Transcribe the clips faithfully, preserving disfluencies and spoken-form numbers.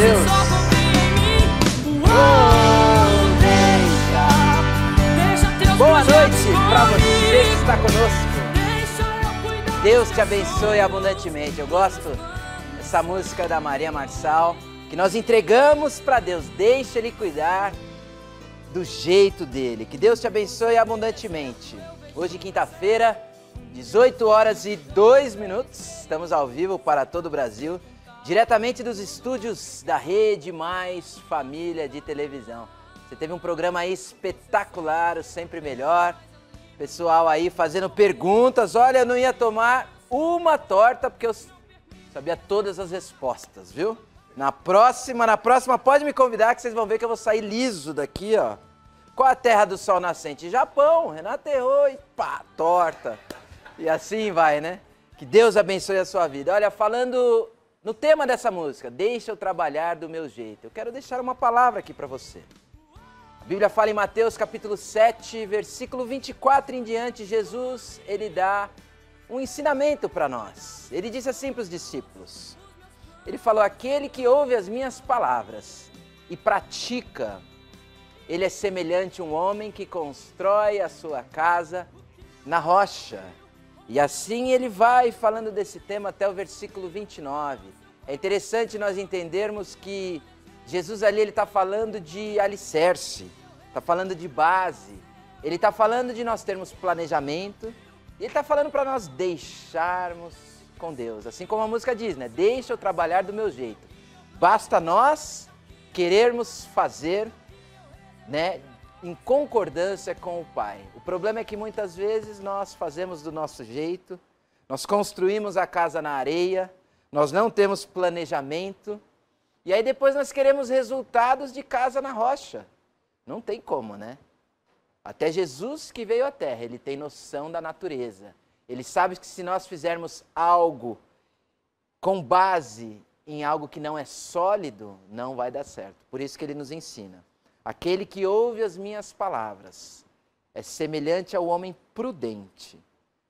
Deus. Oh, deixa. Boa noite para você que está conosco. Deus te abençoe abundantemente. Eu gosto dessa música da Maria Marçal, que nós entregamos para Deus. Deixa Ele cuidar do jeito dele. Que Deus te abençoe abundantemente. Hoje, quinta-feira, dezoito horas e dois minutos. Estamos ao vivo para todo o Brasil, diretamente dos estúdios da Rede Mais Família de televisão. Você teve um programa aí espetacular, o Sempre Melhor. Pessoal aí fazendo perguntas. Olha, eu não ia tomar uma torta porque eu sabia todas as respostas, viu? Na próxima, na próxima, pode me convidar que vocês vão ver que eu vou sair liso daqui, ó. Qual a terra do sol nascente? Japão. Renato errou e pá, torta. E assim vai, né? Que Deus abençoe a sua vida. Olha, falando no tema dessa música, deixa eu trabalhar do meu jeito. Eu quero deixar uma palavra aqui para você. A Bíblia fala em Mateus capítulo sete, versículo vinte e quatro em diante, Jesus, ele dá um ensinamento para nós. Ele disse assim para os discípulos. Ele falou, aquele que ouve as minhas palavras e pratica, ele é semelhante a um homem que constrói a sua casa na rocha. E assim ele vai falando desse tema até o versículo vinte e nove. É interessante nós entendermos que Jesus ali está falando de alicerce, está falando de base, ele está falando de nós termos planejamento, e ele está falando para nós deixarmos com Deus, assim como a música diz, né? Deixa eu trabalhar do meu jeito. Basta nós querermos fazer, né, em concordância com o Pai. O problema é que muitas vezes nós fazemos do nosso jeito, nós construímos a casa na areia, nós não temos planejamento, e aí depois nós queremos resultados de casa na rocha. Não tem como, né? Até Jesus que veio à Terra, ele tem noção da natureza. Ele sabe que se nós fizermos algo com base em algo que não é sólido, não vai dar certo. Por isso que ele nos ensina. Aquele que ouve as minhas palavras é semelhante ao homem prudente,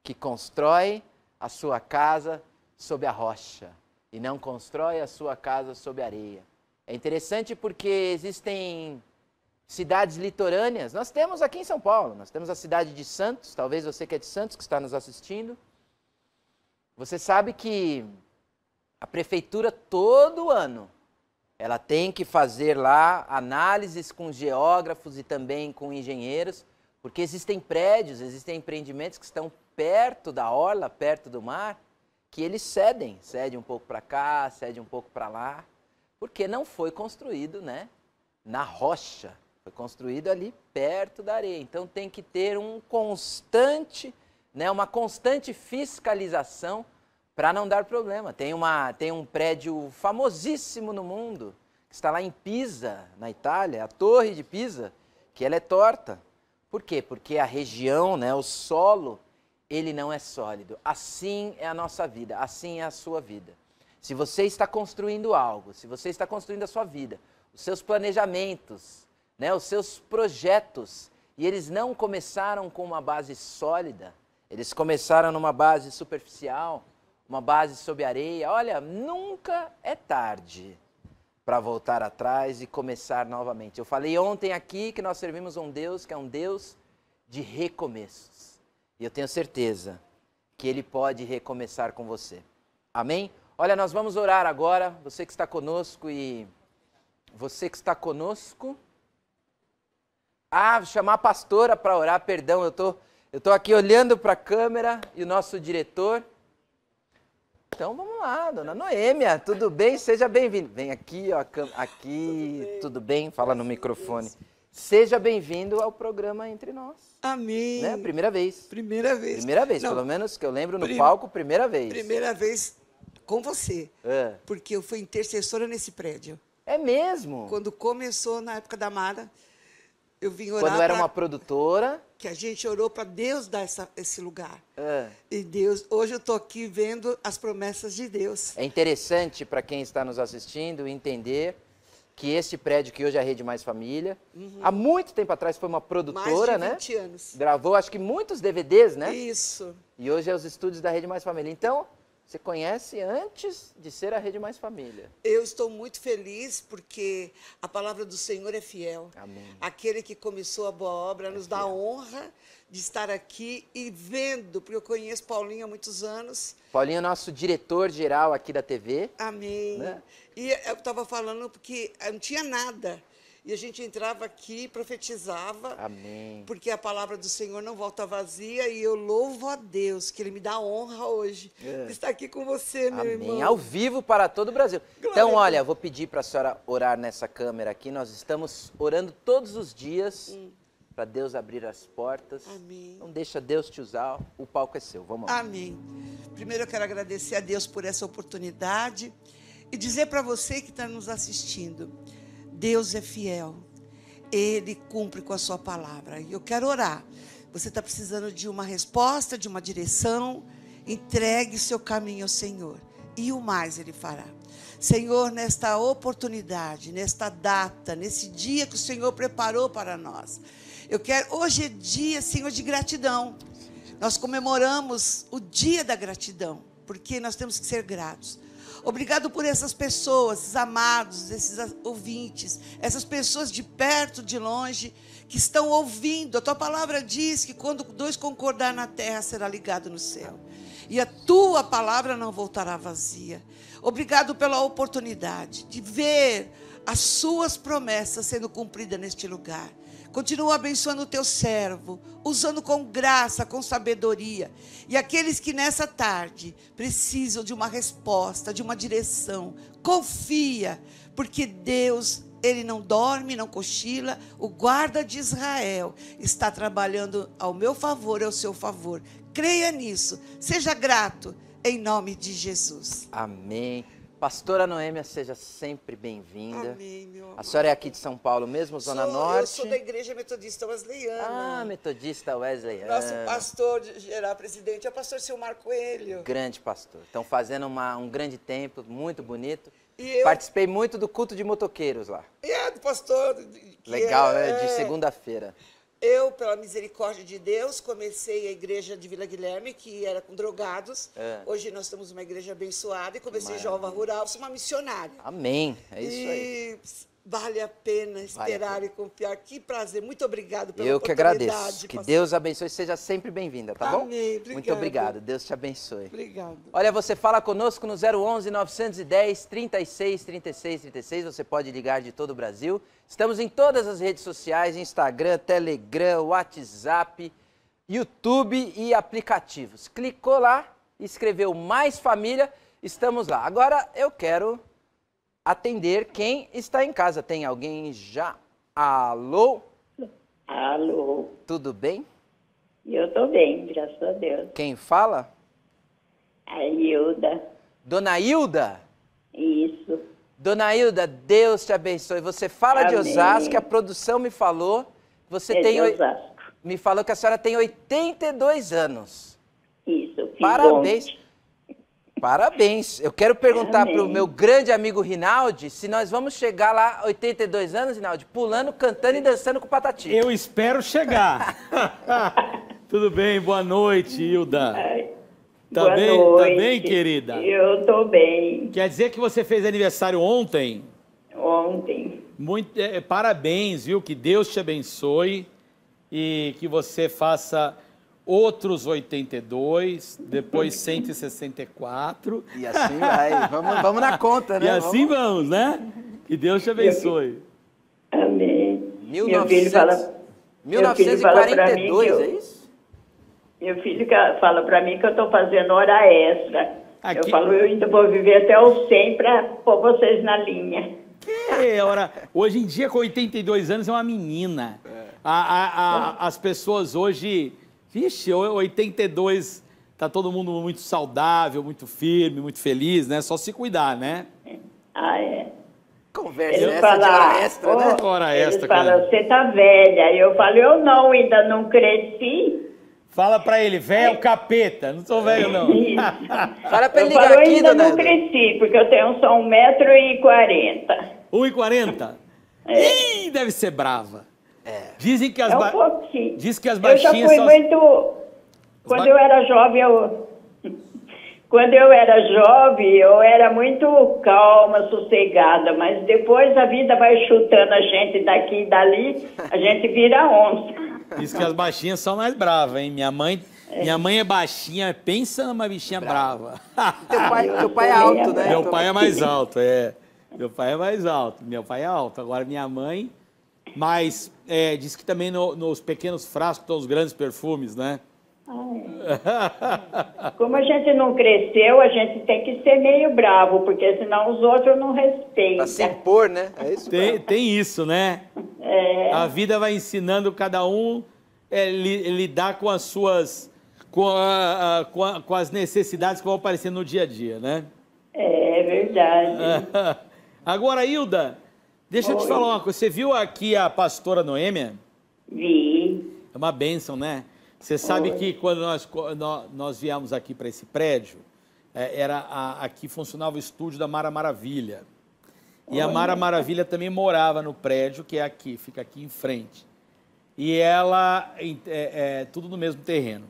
que constrói a sua casa sobre a rocha e não constrói a sua casa sobre a areia. É interessante porque existem cidades litorâneas, nós temos aqui em São Paulo, nós temos a cidade de Santos, talvez você que é de Santos, que está nos assistindo, você sabe que a prefeitura todo ano, ela tem que fazer lá análises com geógrafos e também com engenheiros, porque existem prédios, existem empreendimentos que estão perto da orla, perto do mar, que eles cedem, cedem um pouco para cá, cedem um pouco para lá, porque não foi construído, né, na rocha. Foi construído ali perto da areia, então tem que ter um constante, né, uma constante fiscalização para não dar problema. Tem, uma, tem um prédio famosíssimo no mundo, que está lá em Pisa, na Itália, a Torre de Pisa, que ela é torta. Por quê? Porque a região, né, o solo, ele não é sólido. Assim é a nossa vida, assim é a sua vida. Se você está construindo algo, se você está construindo a sua vida, os seus planejamentos, né, os seus projetos, e eles não começaram com uma base sólida, eles começaram numa base superficial, uma base sob areia. Olha, nunca é tarde para voltar atrás e começar novamente. Eu falei ontem aqui que nós servimos um Deus que é um Deus de recomeços. E eu tenho certeza que Ele pode recomeçar com você. Amém? Olha, nós vamos orar agora, você que está conosco e você que está conosco... Ah, chamar a pastora para orar, perdão, eu tô, eu tô aqui olhando para a câmera e o nosso diretor. Então vamos lá, dona Noêmia, tudo bem? Seja bem-vinda. Vem aqui, ó, aqui, tudo bem? Tudo bem? Fala no microfone. Seja bem-vindo ao programa Entre Nós. Amém. Né? Primeira vez. Primeira vez. Primeira vez, Não, pelo menos que eu lembro no prim... palco, primeira vez. Primeira vez com você, é. Porque eu fui intercessora nesse prédio. É mesmo? Quando começou, na época da Mara... Eu vim orar quando era pra... uma produtora. Que a gente orou para Deus dar essa, esse lugar. É. E Deus, hoje eu estou aqui vendo as promessas de Deus. É interessante para quem está nos assistindo entender que este prédio que hoje é a Rede Mais Família, uhum. há muito tempo atrás foi uma produtora, né? Mais de vinte anos. Gravou acho que muitos D V Ds, né? Isso. E hoje é os estúdios da Rede Mais Família. Então, se conhece antes de ser a Rede Mais Família. Eu estou muito feliz porque a palavra do Senhor é fiel. Amém. Aquele que começou a boa obra é nos fiel. Dá a honra de estar aqui e vendo, porque eu conheço Paulinho há muitos anos. Paulinho é nosso diretor-geral aqui da T V. Amém. Né? E eu estava falando porque não tinha nada. E a gente entrava aqui, profetizava. Amém. Porque a palavra do Senhor não volta vazia. E eu louvo a Deus, que Ele me dá honra hoje. É. Estar aqui com você, meu Amém. Irmão. Ao vivo para todo o Brasil. Glória. Então, olha, eu vou pedir para a senhora orar nessa câmera aqui. Nós estamos orando todos os dias hum. para Deus abrir as portas. Amém. Não deixa Deus te usar. O palco é seu. Vamos lá. Amém. Primeiro eu quero agradecer a Deus por essa oportunidade. E dizer para você que está nos assistindo... Deus é fiel, Ele cumpre com a sua palavra. E eu quero orar. Você está precisando de uma resposta, de uma direção, entregue seu caminho ao Senhor. E o mais Ele fará. Senhor, nesta oportunidade, nesta data, nesse dia que o Senhor preparou para nós. Eu quero, hoje é dia, Senhor, de gratidão. Nós comemoramos o dia da gratidão, porque nós temos que ser gratos. Obrigado por essas pessoas, esses amados, esses ouvintes, essas pessoas de perto, de longe, que estão ouvindo. A Tua palavra diz que quando dois concordar na terra, será ligado no céu. E a Tua palavra não voltará vazia. Obrigado pela oportunidade de ver as Suas promessas sendo cumpridas neste lugar. Continua abençoando o Teu servo, usando com graça, com sabedoria. E aqueles que nessa tarde precisam de uma resposta, de uma direção, confia, porque Deus, Ele não dorme, não cochila. O guarda de Israel está trabalhando ao meu favor, ao seu favor. Creia nisso, seja grato, em nome de Jesus. Amém. Pastora Noêmia, seja sempre bem-vinda. Amém, meu amor. A senhora é aqui de São Paulo mesmo, Zona sou, Norte? Eu sou da Igreja Metodista Wesleyana. Ah, Metodista Wesleyana. Nosso pastor geral presidente é o pastor Silmar Coelho. Grande pastor. Estão fazendo uma, um grande templo, muito bonito. E eu... Participei muito do culto de motoqueiros lá. E é, do pastor. Legal, é... né? De segunda-feira. Eu, pela misericórdia de Deus, comecei a igreja de Vila Guilherme, que era com drogados. É. Hoje nós temos uma igreja abençoada e comecei Maravilha. Jovem Rural, sou uma missionária. Amém, é isso e aí. Vale a pena esperar vale a pena. E confiar. Que prazer, muito obrigado pela Eu oportunidade. Eu que agradeço, que pastor. Deus abençoe, seja sempre bem-vinda, tá Amém, bom? Amém, obrigado. Muito obrigado, Deus te abençoe. Obrigado. Olha, você fala conosco no zero onze, novecentos e dez, trinta e seis, trinta e seis, trinta e seis, você pode ligar de todo o Brasil. Estamos em todas as redes sociais, Instagram, Telegram, WhatsApp, YouTube e aplicativos. Clicou lá, escreveu Mais Família, estamos lá. Agora eu quero atender quem está em casa. Tem alguém já? Alô? Alô. Tudo bem? Eu tô bem, graças a Deus. Quem fala? A Hilda. Dona Hilda? Isso. Dona Hilda, Deus te abençoe. Você fala Amém. De Osasco, a produção me falou. Você é tem de Osasco. Me falou que a senhora tem oitenta e dois anos. Isso, fiz Parabéns. Ontem. Parabéns. Eu quero perguntar para o meu grande amigo Rinaldi se nós vamos chegar lá, oitenta e dois anos, Rinaldi, pulando, cantando e dançando com o Patati. Eu espero chegar. Tudo bem, boa noite, Hilda. Ai. Tá Boa bem, noite. Tá bem, querida? Eu tô bem. Quer dizer que você fez aniversário ontem? Ontem. Muito, é, parabéns, viu? Que Deus te abençoe e que você faça outros oitenta e dois, depois cento e sessenta e quatro. E assim vai. Vamos, vamos na conta, né? E assim vamos, vamos né? Que Deus te abençoe. Meu... Amém. mil e novecentos... Meu filho fala... mil novecentos e quarenta e dois, filho fala é isso? Meu filho fala para mim que eu estou fazendo hora extra. Aqui... Eu falo, eu ainda vou viver até os cem para pôr vocês na linha. Que hora... Hoje em dia, com oitenta e dois anos, é uma menina. É. A, a, a, as pessoas hoje... Vixe, oitenta e dois, tá todo mundo muito saudável, muito firme, muito feliz, né? Só se cuidar, né? Ah, é. Conversa essa fala, de hora extra, oh, né? Hora extra, fala, você tá velha. E eu falo, eu não, ainda não cresci. Fala pra ele, velho capeta, não sou velho não. Fala pra ele eu ligar falo, aqui, ainda não cresci, porque eu tenho só um metro e quarenta. um metro e quarenta? É. Ih, deve ser brava. É. Dizem que as, é um ba... Diz que as baixinhas são... Eu já fui são... muito... Quando ba... eu era jovem, eu... Quando eu era jovem, eu era muito calma, sossegada, mas depois a vida vai chutando a gente daqui e dali, a gente vira onça. Diz que as baixinhas são mais bravas, hein? Minha mãe é, minha mãe é baixinha, pensa numa bichinha brava. brava. Teu pai, teu pai é alto, né? Meu pai é mais alto, é. Meu pai é mais alto, meu pai é alto. Agora minha mãe, mas é, diz que também no, nos pequenos frascos estão os grandes perfumes, né? Ai. Como a gente não cresceu, a gente tem que ser meio bravo, porque senão os outros não respeitam. Pra se impor, né? É isso, tem, tem isso, né? É. A vida vai ensinando cada um é, li, lidar com as suas, com, a, a, com, a, com as necessidades que vão aparecer no dia a dia, né? É verdade. Agora, Hilda, deixa Oi. eu te falar uma coisa. Você viu aqui a pastora Noêmia? Vi. É uma bênção, né? Você sabe Oi. que quando nós, nós viemos aqui para esse prédio, era a, aqui funcionava o estúdio da Mara Maravilha. E Oi. a Mara Maravilha também morava no prédio, que é aqui, fica aqui em frente. E ela, é, é, tudo no mesmo terreno.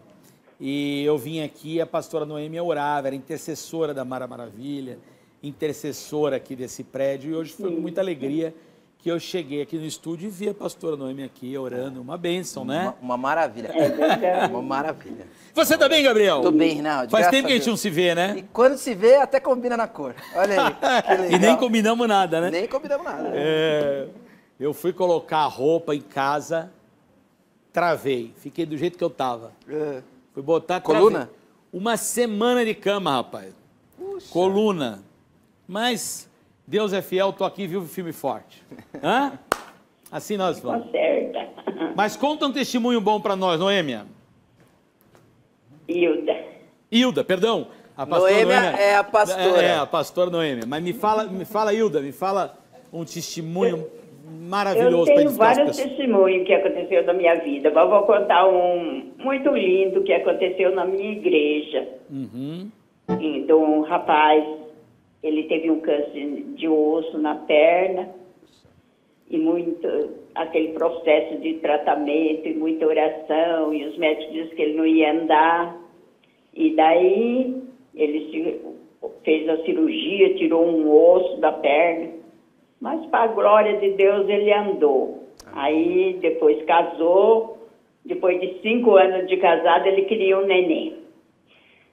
E eu vim aqui, a pastora Noêmia orava, era intercessora da Mara Maravilha, intercessora aqui desse prédio. E hoje foi com muita alegria que eu cheguei aqui no estúdio e vi a pastora Noêmia aqui orando, uma bênção, né? Uma, uma maravilha. É uma maravilha. Você tá bem, Gabriel? Tô bem, Rinaldi. Faz tempo que a gente não se vê, né? E quando se vê, até combina na cor. Olha aí. E nem combinamos nada, né? Nem combinamos nada. É, eu fui colocar a roupa em casa, travei. Fiquei do jeito que eu tava. É. Fui botar... Coluna? Travei. Uma semana de cama, rapaz. Puxa. Coluna. Mas... Deus é fiel, tô aqui, vivo firme e forte. Hã? Assim nós vamos. Conserta. Mas conta um testemunho bom para nós, Noêmia. Hilda. Hilda, perdão. A pastora Noêmia, Noêmia é a pastora. É, é, a pastora Noêmia. Mas me fala, me fala, Hilda, me fala um testemunho eu, maravilhoso para edificar as pessoas. Eu tenho vários testemunhos que aconteceu na minha vida, mas vou contar um muito lindo que aconteceu na minha igreja. Uhum. De um rapaz... Ele teve um câncer de osso na perna e muito aquele processo de tratamento e muita oração, e os médicos disseram que ele não ia andar. E daí ele fez a cirurgia, tirou um osso da perna, mas para a glória de Deus ele andou. Aí depois casou, depois de cinco anos de casado ele queria um neném.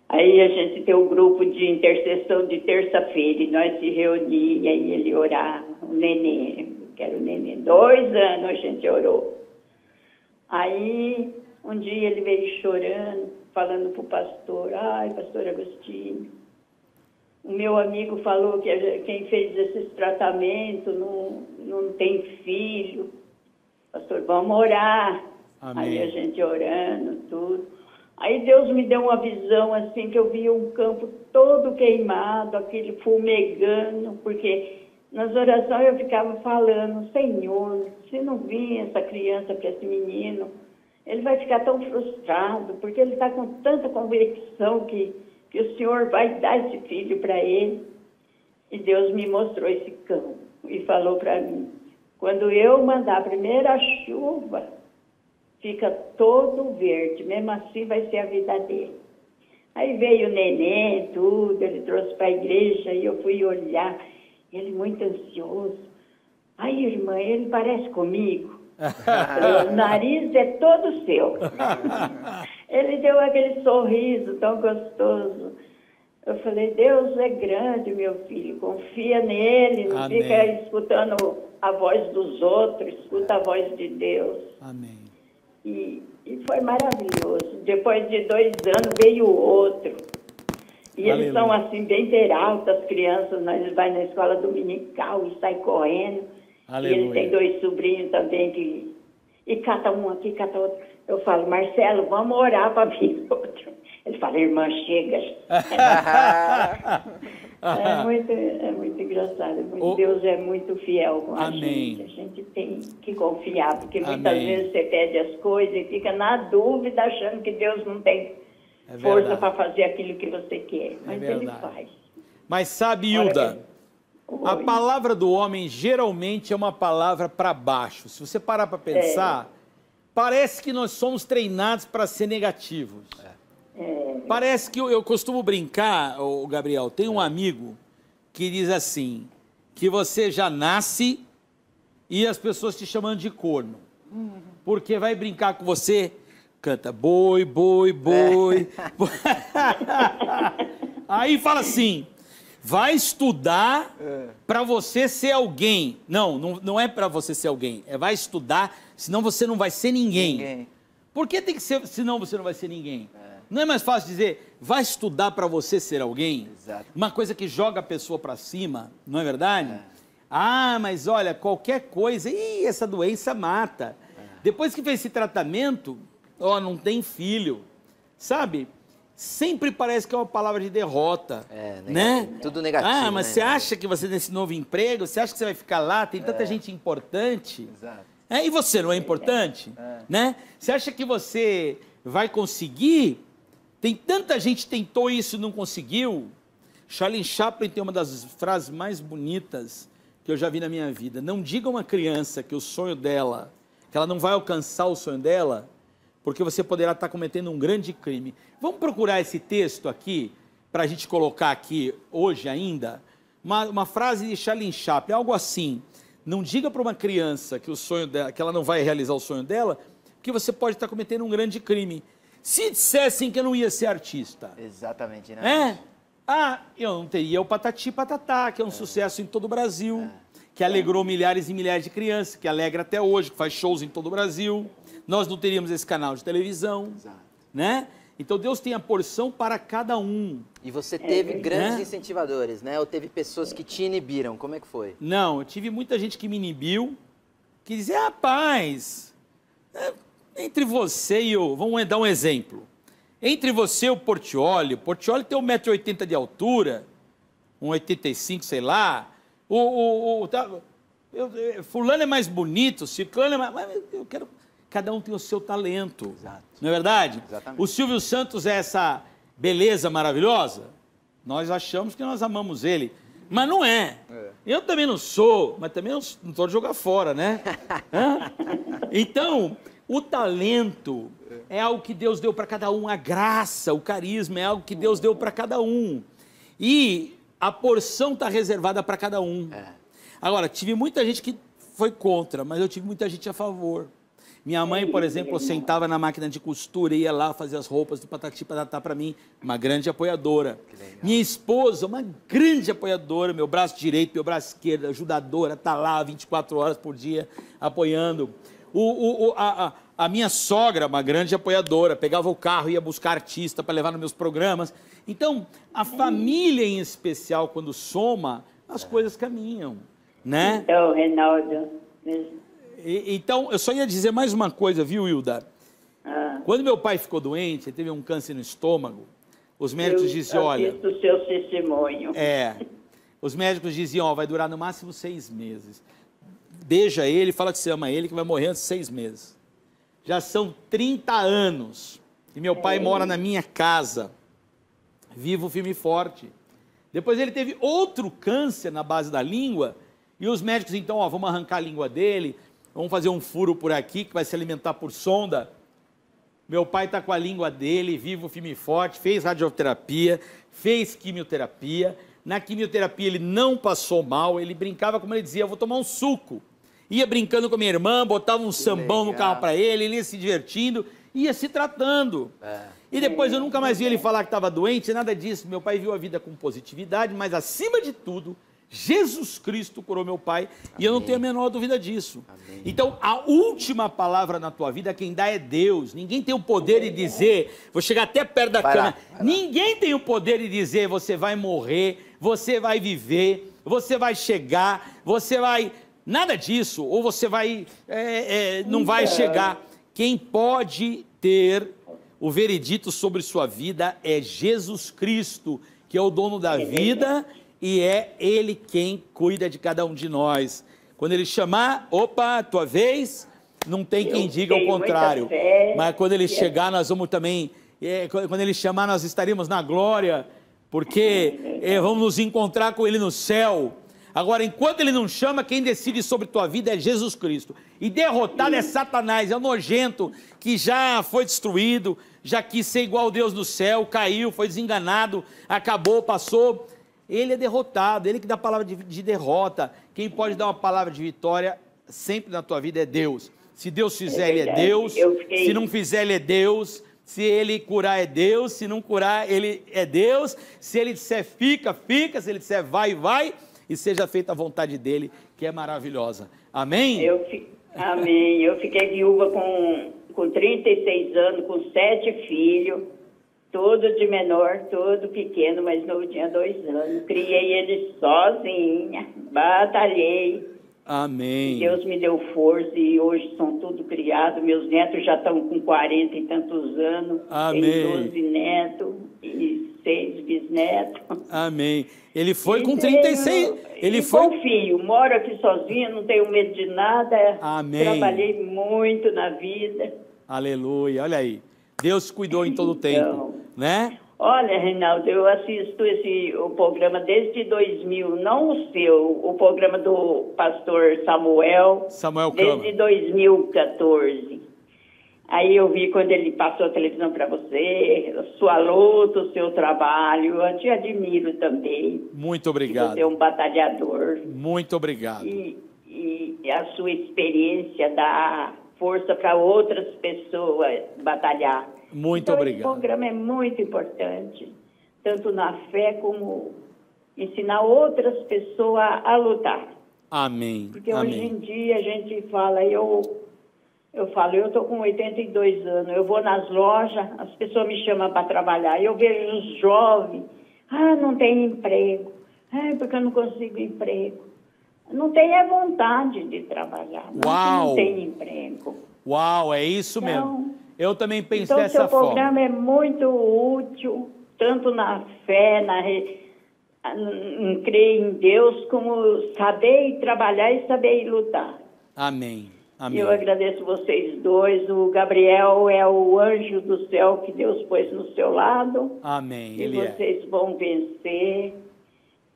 Aí a gente tem o grupo de intercessão de terça-feira e nós se reuníamos e aí ele orava, o neném, que era o neném, dois anos a gente orou. Aí um dia ele veio chorando, falando para o pastor, ai, pastor Agostinho, o meu amigo falou que quem fez esses tratamentos não, não tem filho, pastor, vamos orar. Amém. Aí a gente orando, tudo. Aí Deus me deu uma visão, assim, que eu via um campo todo queimado, aquele fumegando, porque nas orações eu ficava falando, Senhor, se não vir essa criança para esse menino, ele vai ficar tão frustrado, porque ele está com tanta convicção que, que o Senhor vai dar esse filho para ele. E Deus me mostrou esse campo e falou para mim, quando eu mandar a primeira chuva, fica todo verde, mesmo assim vai ser a vida dele. Aí veio o neném, tudo, ele trouxe para a igreja e eu fui olhar, ele muito ansioso. Aí, irmã, ele parece comigo. O nariz é todo seu. Ele deu aquele sorriso tão gostoso. Eu falei, Deus é grande, meu filho, confia nele, não Amém. Fica escutando a voz dos outros, escuta a voz de Deus. Amém. E, e foi maravilhoso. Depois de dois anos veio outro. E Aleluia. Eles são assim, bem peraltas, as crianças. Nós vai na escola dominical e sai correndo. Aleluia. E ele tem dois sobrinhos também. Que, e cata um aqui, cata outro. Eu falo, Marcelo, vamos orar para vir outro. Ele fala, irmã, chega. É muito, é muito engraçado. Muito, Deus é muito fiel com a gente. A gente tem que confiar, porque muitas Amém. Vezes você pede as coisas e fica na dúvida, achando que Deus não tem é força para fazer aquilo que você quer. Mas é Ele faz. Mas sabe, Hilda, Oi. a palavra do homem geralmente é uma palavra para baixo. Se você parar para pensar, é. parece que nós somos treinados para ser negativos. É. É... Parece que eu, eu costumo brincar, ô, Gabriel, tem um amigo que diz assim, que você já nasce e as pessoas te chamando de corno, uhum. porque vai brincar com você, canta boi, boi, boi, é. boi. Aí fala assim, vai estudar é. pra você ser alguém. Não, não, não é pra você ser alguém, é vai estudar, senão você não vai ser ninguém. ninguém. Por que tem que ser, senão você não vai ser ninguém? É. Não é mais fácil dizer, vai estudar para você ser alguém? Exato. Uma coisa que joga a pessoa para cima, não é verdade? É. Ah, mas olha, qualquer coisa, ih, essa doença mata. É. Depois que fez esse tratamento, ó, não tem filho, sabe? Sempre parece que é uma palavra de derrota, é, negativo, né? Tudo negativo. Ah, mas né? você acha que você nesse novo emprego, você acha que você vai ficar lá, tem tanta é. gente importante. Exato. É, e você não é importante, é. né? Você acha que você vai conseguir... Tem tanta gente que tentou isso e não conseguiu. Charlie Chaplin tem uma das frases mais bonitas que eu já vi na minha vida. Não diga a uma criança que o sonho dela, que ela não vai alcançar o sonho dela, porque você poderá estar cometendo um grande crime. Vamos procurar esse texto aqui, para a gente colocar aqui hoje ainda, uma, uma frase de Charlie Chaplin, algo assim. Não diga para uma criança que, o sonho dela, que ela não vai realizar o sonho dela, porque você pode estar cometendo um grande crime. Se dissessem que eu não ia ser artista... Exatamente, né? É? Ah, eu não teria o Patati Patatá, que é um é. sucesso em todo o Brasil, é. que alegrou é. milhares e milhares de crianças, que alegra até hoje, que faz shows em todo o Brasil. Nós não teríamos esse canal de televisão, Exato. né? Então, Deus tem a porção para cada um. E você teve é. grandes é. incentivadores, né? Ou teve pessoas que te inibiram? Como é que foi? Não, eu tive muita gente que me inibiu, que dizia, rapaz... É... Entre você e o... Vamos dar um exemplo. Entre você e o Portioli, o Portioli tem um metro e oitenta de altura, um metro e oitenta e cinco, sei lá. O, o, o tá, eu, eu, fulano é mais bonito, ciclano é mais... Mas eu quero... Cada um tem o seu talento. Exato. Não é verdade? Exatamente. O Silvio Santos é essa beleza maravilhosa? Nós achamos que nós amamos ele. Mas não é. é. Eu também não sou, mas também não estou de jogar fora, né? Hã? Então... O talento é algo que Deus deu para cada um, a graça, o carisma é algo que Deus deu para cada um. E a porção está reservada para cada um. É. Agora, tive muita gente que foi contra, mas eu tive muita gente a favor. Minha mãe, por exemplo, sentava na máquina de costura, ia lá fazer as roupas do Patati Patatá para mim, uma grande apoiadora. Minha esposa, uma grande apoiadora, meu braço direito, meu braço esquerdo, ajudadora, está lá vinte e quatro horas por dia apoiando. O, o, a, a minha sogra, uma grande apoiadora, pegava o carro e ia buscar artista para levar nos meus programas. Então, a família em especial, quando soma, as coisas caminham, né? Então, Rinaldo... E, então, eu só ia dizer mais uma coisa, viu, Hilda? Ah. Quando meu pai ficou doente, ele teve um câncer no estômago, os médicos diziam, olha... o seu testemunho. É. Os médicos diziam, ó, vai durar no máximo seis meses. Beija ele, fala que você ama ele, que vai morrer antes de seis meses. Já são trinta anos. E meu pai é. mora na minha casa. Vivo, firme e forte. Depois ele teve outro câncer na base da língua. E os médicos, então, ó, vamos arrancar a língua dele. Vamos fazer um furo por aqui, que vai se alimentar por sonda. Meu pai está com a língua dele, vivo, firme e forte. Fez radioterapia, fez quimioterapia. Na quimioterapia ele não passou mal, ele brincava, como ele dizia, eu vou tomar um suco. Ia brincando com a minha irmã, botava um que sambão legal. no carro para ele, ele ia se divertindo, ia se tratando. É. E depois eu nunca mais vi ele falar que estava doente, nada disso. Meu pai viu a vida com positividade, mas acima de tudo, Jesus Cristo curou meu pai. Amém. E eu não tenho a menor dúvida disso. Amém. Então, a última palavra na tua vida, quem dá é Deus. Ninguém tem o poder de dizer, vou chegar até perto da vai cama. Lá, Ninguém tem o poder de dizer, você vai morrer, você vai viver, você vai chegar, você vai... Nada disso, ou você vai... É, é, não vai é. chegar. Quem pode ter o veredito sobre sua vida é Jesus Cristo, que é o dono da vida... E é Ele quem cuida de cada um de nós. Quando Ele chamar, opa, tua vez, não tem quem diga o contrário. Mas quando Ele chegar, nós vamos também... É, quando Ele chamar, nós estaremos na glória, porque é, vamos nos encontrar com Ele no céu. Agora, enquanto Ele não chama, quem decide sobre tua vida é Jesus Cristo. E derrotado é Satanás, é o nojento, que já foi destruído, já quis ser igual a Deus no céu, caiu, foi desenganado, acabou, passou. Ele é derrotado, ele que dá a palavra de, de derrota. Quem pode dar uma palavra de vitória sempre na tua vida é Deus. Se Deus fizer, ele é Deus. Se não fizer, ele é Deus. Se ele curar, é Deus. Se não curar, ele é Deus. Se ele disser fica, fica. Se ele disser vai, vai. E seja feita a vontade dele, que é maravilhosa. Amém? Eu fi... Amém. Eu fiquei viúva com, com trinta e seis anos, com sete filhos. Todo de menor, todo pequeno, mas novo tinha dois anos. Criei ele sozinha. Batalhei. Amém. Deus me deu força e hoje são tudo criados. Meus netos já estão com quarenta e tantos anos. Amém. Tem doze netos e seis bisnetos. Amém. Ele foi e com trinta e seis... Eu, ele foi... Confio, moro aqui sozinha, não tenho medo de nada. Amém. Trabalhei muito na vida. Aleluia, olha aí. Deus cuidou em todo o tempo, então, né? Olha, Reinaldo, eu assisto esse, o programa desde dois mil, não o seu, o programa do pastor Samuel, Samuel Câmara, desde dois mil e quatorze. Aí eu vi quando ele passou a televisão para você, sua luta, o seu trabalho, eu te admiro também. Muito obrigado. Você é um batalhador. Muito obrigado. E, e a sua experiência da... força para outras pessoas batalhar. Muito então, obrigado. Esse programa é muito importante, tanto na fé como ensinar outras pessoas a lutar. Amém. Porque Amém. Hoje em dia a gente fala, eu, eu falo, eu estou com oitenta e dois anos, eu vou nas lojas, as pessoas me chamam para trabalhar, eu vejo os jovens, ah, não tem emprego, ah, porque eu não consigo emprego. Não tem a vontade de trabalhar, Uau. Não tem emprego. Uau, é isso então, mesmo. Eu também pensei então, dessa forma. Então, o programa é muito útil, tanto na fé, na em crer em Deus, como saber trabalhar e saber lutar. Amém. Amém. Eu agradeço vocês dois. O Gabriel é o anjo do céu que Deus pôs no seu lado. Amém. E Ele vocês é. vão vencer.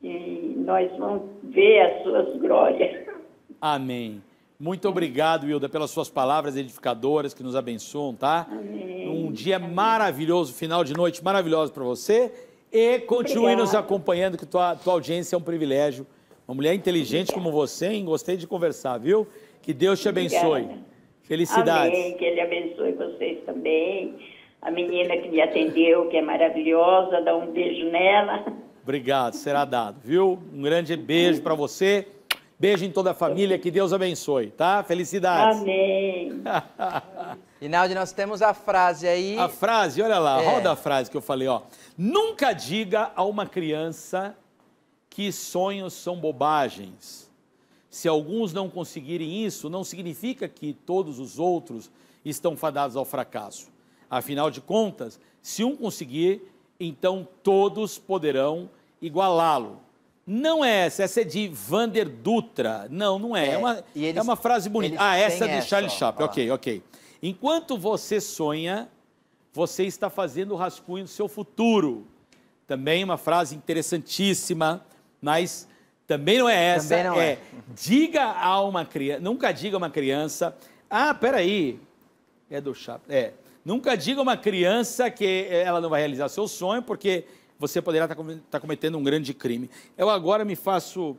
E nós vamos ver as suas glórias. Amém. Muito obrigado, Hilda, pelas suas palavras edificadoras que nos abençoam, tá? Amém. Um dia Amém. maravilhoso, final de noite maravilhoso para você. E continue Obrigada. nos acompanhando, que tua, tua audiência é um privilégio. Uma mulher inteligente Obrigada. como você, hein? Gostei de conversar, viu? Que Deus te abençoe. Obrigada. Felicidades. Amém, que Ele abençoe vocês também. A menina que me atendeu, que é maravilhosa, dá um beijo nela. Obrigado, será dado, viu? Um grande beijo para você, beijo em toda a família, que Deus abençoe, tá? Felicidades. Amém. Rinaldi, nós temos a frase aí. A frase, olha lá, é. roda a frase que eu falei, ó. Nunca diga a uma criança que sonhos são bobagens. Se alguns não conseguirem isso, não significa que todos os outros estão fadados ao fracasso. Afinal de contas, se um conseguir... então todos poderão igualá-lo. Não é essa, essa é de Vander Dutra. Não, não é. É, é, uma, eles, é uma frase bonita. Ah, essa é de Charlie Chaplin. Ok, ok. Enquanto você sonha, você está fazendo o rascunho do seu futuro. Também uma frase interessantíssima, mas também não é essa. Também não é. é. Diga a uma criança, nunca diga a uma criança, ah, peraí, é do Chaplin, é. Nunca diga a uma criança que ela não vai realizar seu sonho, porque você poderá estar cometendo um grande crime. Eu agora me faço...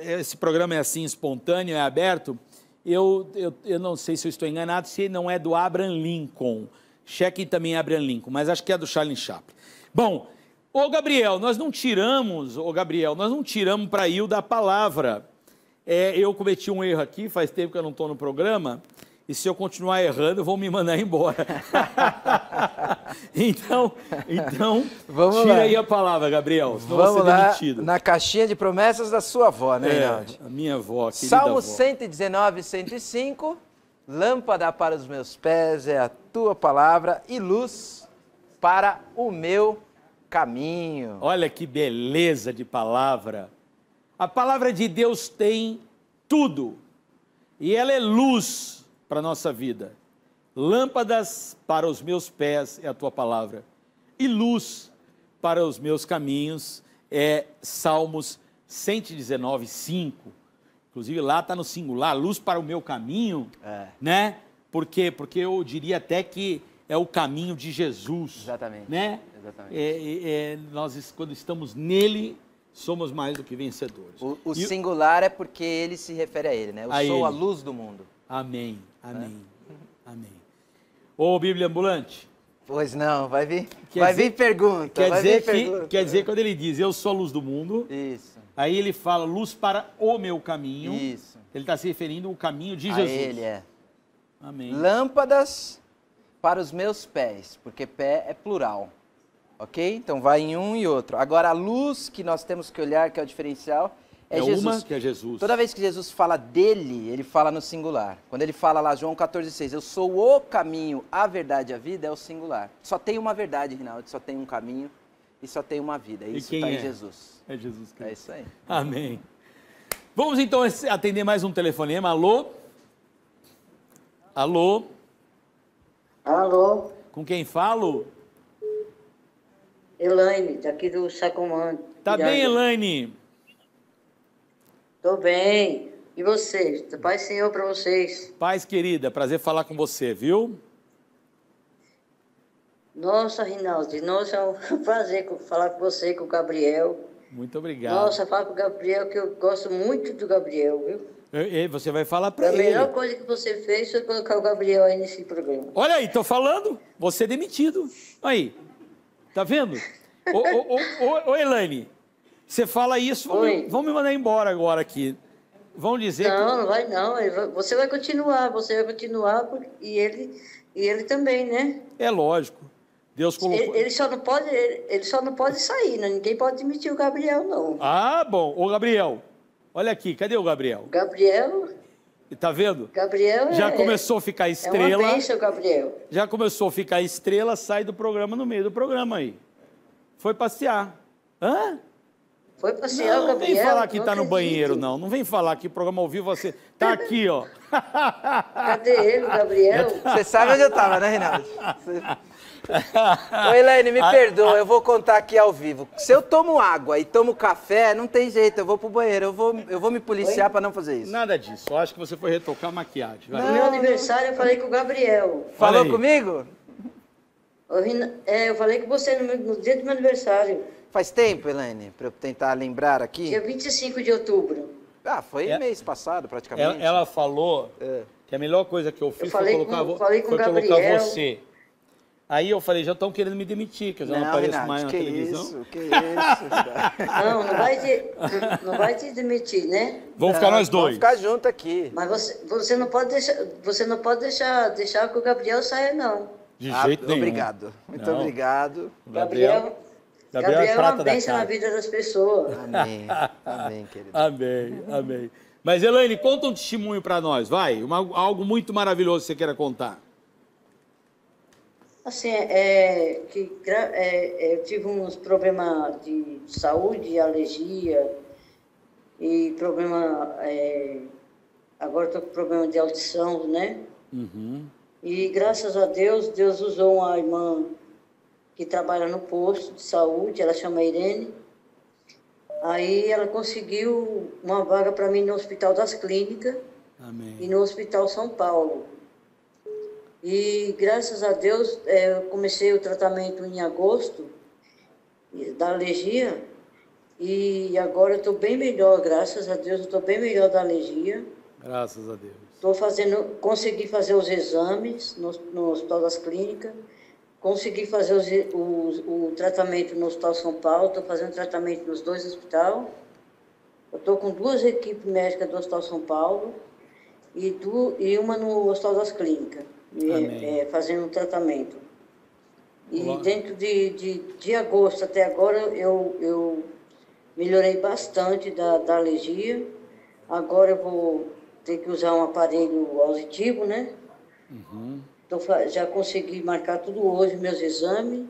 Esse programa é assim, espontâneo, é aberto. Eu, eu, eu não sei se eu estou enganado, se não é do Abraham Lincoln. Chequem também Abraham Lincoln, mas acho que é do Charlie Chaplin. Bom, ô Gabriel, nós não tiramos... Ô Gabriel, nós não tiramos para Hilda a palavra. É, eu cometi um erro aqui, faz tempo que eu não estou no programa... E se eu continuar errando, vão me mandar embora. então, então Vamos tira lá. aí a palavra, Gabriel. Senão Vamos você é demitido. Na caixinha de promessas da sua avó, né, Rinaldi? É, a minha avó, querida Salmo avó. cento e dezenove, cento e cinco. Lâmpada para os meus pés é a tua palavra e luz para o meu caminho. Olha que beleza de palavra. A palavra de Deus tem tudo. E ela é luz para a nossa vida. Lâmpadas para os meus pés é a tua palavra, e luz para os meus caminhos é Salmos cento e dezenove, cinco. Inclusive lá está no singular, luz para o meu caminho, é. né? Por quê? Porque eu diria até que é o caminho de Jesus. Exatamente. Né? Exatamente. É, é, nós, quando estamos nele, somos mais do que vencedores. O, o e, singular é porque ele se refere a ele, né? Eu a sou ele. a luz do mundo. Amém, amém, é? amém. Ô, Bíblia Ambulante. Pois não, vai vir, quer vai dizer, vir pergunta. Quer, vai dizer vir que, pergunta. Quer dizer, quando ele diz, eu sou a luz do mundo, isso. aí ele fala, luz para o meu caminho. Isso. Ele está se referindo ao caminho de Jesus. A ele, é. Amém. Lâmpadas para os meus pés, porque pé é plural. Ok? Então vai em um e outro. Agora a luz que nós temos que olhar, que é o diferencial, é, é Jesus. Uma que é Jesus. Toda vez que Jesus fala dele, ele fala no singular. Quando ele fala lá, João quatorze, seis, eu sou o caminho, a verdade e a vida, é o singular. Só tem uma verdade, Rinaldi, só tem um caminho e só tem uma vida. Isso está é? em Jesus. É Jesus Cristo. É isso aí. Amém. Vamos então atender mais um telefonema. Alô? Alô? Alô? Com quem falo? Elaine, daqui do Sacomã. Tá bem, Elaine? Tô bem. E vocês? Paz, Senhor, para vocês. Paz, querida. Prazer falar com você, viu? Nossa, Rinaldi, nossa, é um prazer falar com você, com o Gabriel. Muito obrigado. Nossa, fala com o Gabriel, que eu gosto muito do Gabriel, viu? E você vai falar para ele. A melhor coisa que você fez foi colocar o Gabriel aí nesse programa. Olha aí, tô falando. Você é demitido. Aí. Tá vendo? ô, ô, ô, ô, ô, Elaine, você fala isso, vão me mandar embora agora aqui. Vão dizer não, que... Não, não vai não. Você vai continuar, você vai continuar e ele, e ele também, né? É lógico. Deus colocou... Ele, ele, só não pode, ele, ele só não pode sair, né? Ninguém pode demitir o Gabriel, não. Ah, bom. Ô, Gabriel, olha aqui, cadê o Gabriel? Gabriel... Tá vendo? Gabriel já é, começou a ficar estrela. É uma bênção, Gabriel. Já começou a ficar estrela, sai do programa no meio do programa aí. Foi passear. Hã? Foi passear, não, não Gabriel. Não vem falar que tá acredito. no banheiro, não. Não vem falar que o programa ao vivo você... Tá aqui, ó. Cadê ele, Gabriel? Você sabe onde eu tava, né, Renato? Ô, Elaine, me perdoa, eu vou contar aqui ao vivo. Se eu tomo água e tomo café, não tem jeito, eu vou pro banheiro, eu vou, eu vou me policiar para não fazer isso. Nada disso, eu acho que você foi retocar a maquiagem. Vai. No meu aniversário eu falei com o Gabriel. Falou comigo? É, eu falei com você no, no dia do meu aniversário. Faz tempo, Elaine, para eu tentar lembrar aqui? Dia vinte e cinco de outubro. Ah, foi é, mês passado praticamente. Ela falou é. que a melhor coisa que eu fiz eu foi colocar, com, falei com foi colocar você. Aí eu falei, já estão querendo me demitir, que eu já não, não apareço Renato, mais na que televisão. Isso, que isso, não, não vai, te, não vai te demitir, né? Vamos ficar nós dois. Vamos ficar juntos aqui. Mas você, você não pode, deixar, você não pode deixar, deixar que o Gabriel saia, não. De ah, jeito nenhum. Obrigado, muito não. obrigado. Gabriel, Gabriel, Gabriel é uma bênção na vida das pessoas. Amém, amém, querido. Amém, amém. Mas, Elaine, conta um testemunho para nós, vai. Uma, algo muito maravilhoso que você queira contar. Assim, é, que, é, eu tive uns problemas de saúde, alergia e problema, é, agora estou com problema de audição, né? Uhum. E graças a Deus, Deus usou uma irmã que trabalha no posto de saúde, ela chama Irene. Aí ela conseguiu uma vaga para mim no Hospital das Clínicas. Amém. E no Hospital São Paulo. E graças a Deus, eu comecei o tratamento em agosto, da alergia, e agora eu estou bem melhor, graças a Deus, eu estou bem melhor da alergia. Graças a Deus. Tô fazendo, consegui fazer os exames no, no Hospital das Clínicas, consegui fazer os, o, o tratamento no Hospital São Paulo, estou fazendo tratamento nos dois hospitais. Eu estou com duas equipes médicas do Hospital São Paulo e, do, e uma no Hospital das Clínicas. É, é, fazendo um tratamento. E Olá. dentro de, de, de agosto até agora, eu, eu melhorei bastante da, da alergia. Agora eu vou ter que usar um aparelho auditivo, né? Uhum. Então, já consegui marcar tudo hoje, meus exames.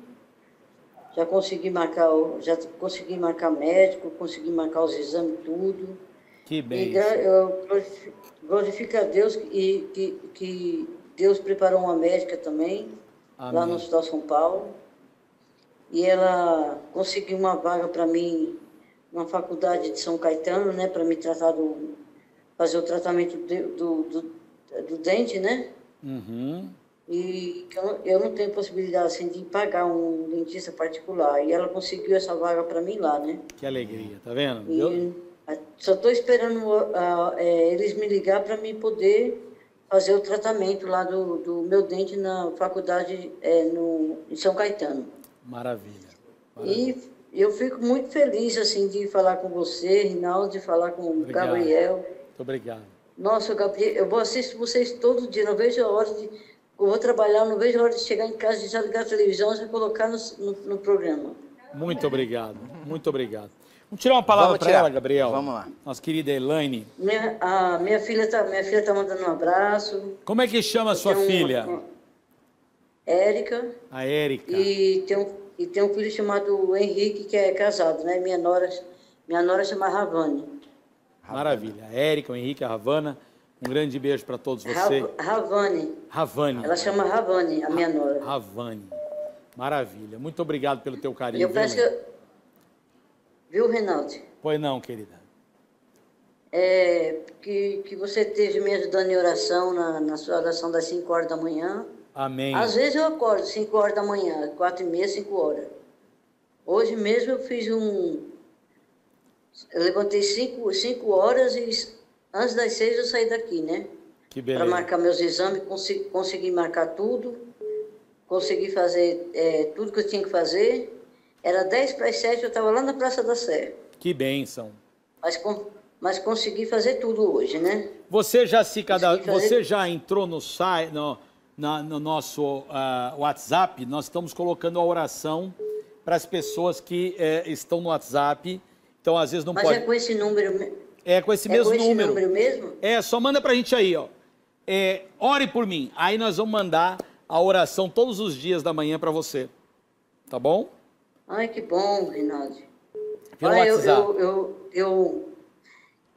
Já consegui marcar, já consegui marcar médico, consegui marcar os exames, tudo. Que bem. E, eu glorifico a Deus e que... que Deus preparou uma médica também, Amém. lá no Hospital São Paulo, e ela conseguiu uma vaga para mim na faculdade de São Caetano, né, para me tratar do, fazer o tratamento do, do, do, do dente, né? Uhum. e eu, eu não tenho possibilidade assim, de pagar um dentista particular. E ela conseguiu essa vaga para mim lá, né? Que alegria, tá vendo? E só estou esperando uh, uh, é, eles me ligar para mim poder fazer o tratamento lá do, do meu dente na faculdade é, no, em São Caetano. Maravilha, maravilha. E eu fico muito feliz assim, de falar com você, Rinaldi, de falar com o Gabriel. Muito obrigado. Nossa, Gabriel, eu vou assistir vocês todo dia, não vejo a hora de... Eu vou trabalhar, não vejo a hora de chegar em casa, de já ligar a televisão e já colocar no, no, no programa. Muito obrigado, muito obrigado. Vamos tirar uma palavra para ela, Gabriel. Vamos lá. Nossa querida Elaine. Minha, a minha filha está tá mandando um abraço. Como é que chama a sua uma, filha? Érica. A Érica. E tem, um, e tem um filho chamado Henrique, que é casado, né? Minha nora, minha nora chama Ravani. Maravilha. A Érica, o Henrique, a Ravana. Um grande beijo para todos vocês. Ravani. Ravani. Ela chama Ravani, a minha nora. Ravani. Maravilha. Muito obrigado pelo teu carinho. Eu peço que eu... Viu, Rinaldi? Pois não, querida. É, que, que você esteja me ajudando em oração, na, na sua oração das cinco horas da manhã. Amém. Às vezes eu acordo cinco horas da manhã, quatro e meia, cinco horas. Hoje mesmo eu fiz um... Eu levantei cinco horas e antes das seis eu saí daqui, né? Que beleza. Para marcar meus exames, consegui, consegui marcar tudo, consegui fazer é, tudo que eu tinha que fazer. Era dez para as sete, eu estava lá na Praça da Sé. Que bênção. Mas, mas consegui fazer tudo hoje, né? Você já se cada... fazer... Você já entrou no, site, no, na, no nosso uh, WhatsApp? Nós estamos colocando a oração para as pessoas que eh, estão no WhatsApp. Então, às vezes não mas pode... Mas é com esse número... É com esse é mesmo com esse número. número mesmo? É, só manda para a gente aí, ó. É, ore por mim. Aí nós vamos mandar a oração todos os dias da manhã para você. Tá bom? Ai, que bom, Rinaldi. Olha, eu, eu, eu, eu,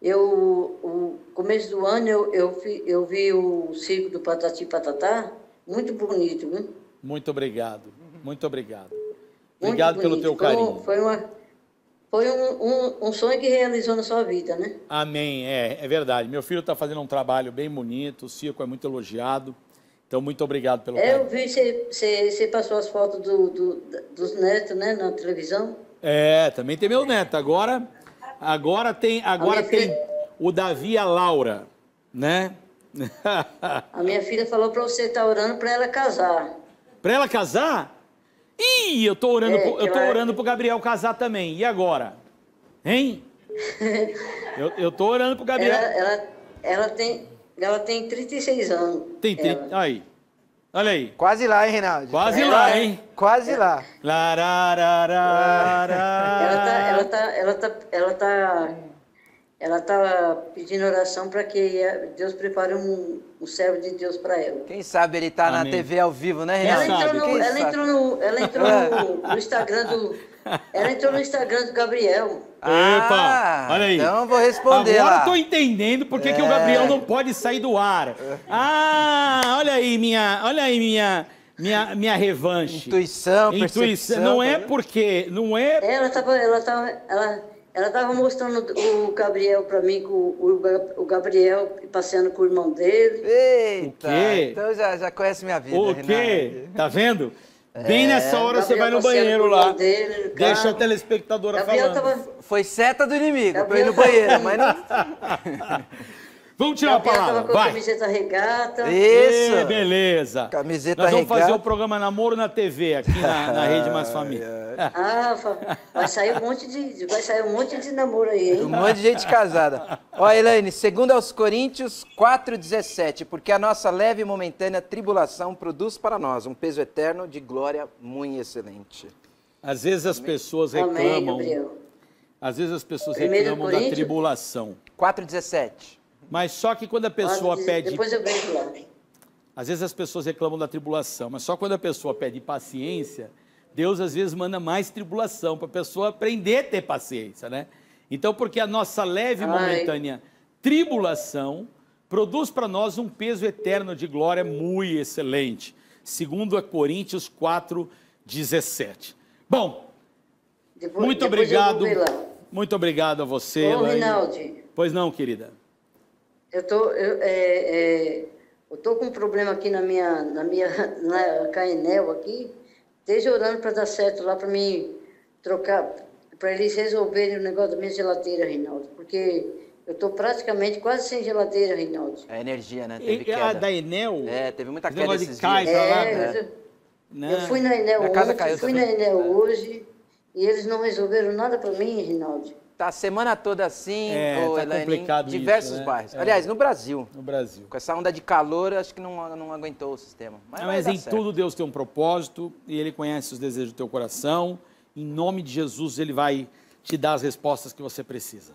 eu, o começo do ano eu, eu, vi, eu vi o circo do Patati Patatá, muito bonito, viu? Muito obrigado, muito obrigado. Obrigado muito pelo teu carinho. Foi, foi, uma, foi um, um, um sonho que realizou na sua vida, né? Amém, é, é verdade. Meu filho está fazendo um trabalho bem bonito, o circo é muito elogiado. Então, muito obrigado pelo carinho. Eu vi, você passou as fotos do, do, dos netos, né, na televisão. É, também tem meu neto. Agora, agora tem, agora tem filha... o Davi e a Laura, né? A minha filha falou para você estar tá orando para ela casar. Para ela casar? Ih, eu tô orando, é, pro, eu tô ela... orando pro Gabriel casar também. E agora? Hein? eu, eu tô orando pro Gabriel. Ela, ela, ela tem... Ela tem trinta e seis anos. Tem trinta. Aí. Olha aí. Quase lá, hein, Rinaldi? Quase é, lá, hein? Quase lá. Lá, lá, lá, lá, lá. Ela tá, ela tá, ela tá, ela tá, ela tá pedindo oração para que Deus prepare um, um servo de Deus para ela. Quem sabe ele tá Amém. Na T V ao vivo, né, Rinaldi? Ela entrou no, ela entrou no, ela entrou no, no Instagram do, ela entrou no Instagram do Gabriel. Ah, epa, olha aí. Então vou responder. Agora eu tô entendendo porque é. que o Gabriel não pode sair do ar. Ah, olha aí minha, olha aí minha, minha, minha revanche. Intuição, percepção. Intuição. Não é porque, não é. Ela tava, ela tava, ela, ela tava mostrando o Gabriel para mim com o, o Gabriel passeando com o irmão dele. Eita. O quê? Então já, já conhece minha vida. O quê? Tá vendo? Bem nessa hora é, você vai no banheiro lá, dele, deixa a telespectadora Gabriel falando. Tava... Foi seta do inimigo, Gabriel... foi no banheiro, mas não... Vamos tirar Gabriel a palavra, tava com vai. Camiseta regata. Isso. E, beleza. Camiseta Nós vamos regata. Fazer o programa Namoro na T V, aqui na, na Rede Mais Família. Ah, vai sair um monte de, vai sair um monte de namoro aí, hein? Um monte de gente casada. Ó, Elaine, segundo aos Coríntios quatro, dezessete, porque a nossa leve e momentânea tribulação produz para nós um peso eterno de glória muito excelente. Às vezes as Amém. Pessoas reclamam, Amém, às vezes as pessoas Primeiro reclamam da tribulação. quatro, dezessete. Mas só que quando a pessoa Depois pede... Depois eu vejo lá. Às vezes as pessoas reclamam da tribulação, mas só quando a pessoa pede paciência, Deus às vezes manda mais tribulação para a pessoa aprender a ter paciência, né? Então, porque a nossa leve e momentânea tribulação produz para nós um peso eterno de glória muito excelente. Segundo a Coríntios quatro, dezessete. Bom, depois, muito depois obrigado. Muito obrigado a você, Ô, Rinaldi. Pois não, querida? Eu tô, eu, é, é, Eu estou com um problema aqui na minha, na minha na, com a Enel aqui, desde orando para dar certo lá, para mim trocar, para eles resolverem o negócio da minha geladeira, Rinaldo, porque eu estou praticamente quase sem geladeira, Rinaldo. A energia, né? Teve e, queda. A da Enel? É, teve muita queda esses dias. É, eu, não. eu fui na Enel, hoje, fui na Enel hoje e eles não resolveram nada para mim, Rinaldo. Tá a semana toda assim, é, ou tá Elaine, complicado em diversos isso, né? bairros. É. Aliás, no Brasil. No Brasil. Com essa onda de calor, acho que não, não aguentou o sistema. Mas, não, mas em certo. Tudo Deus tem um propósito e Ele conhece os desejos do teu coração. Em nome de Jesus, Ele vai te dar as respostas que você precisa.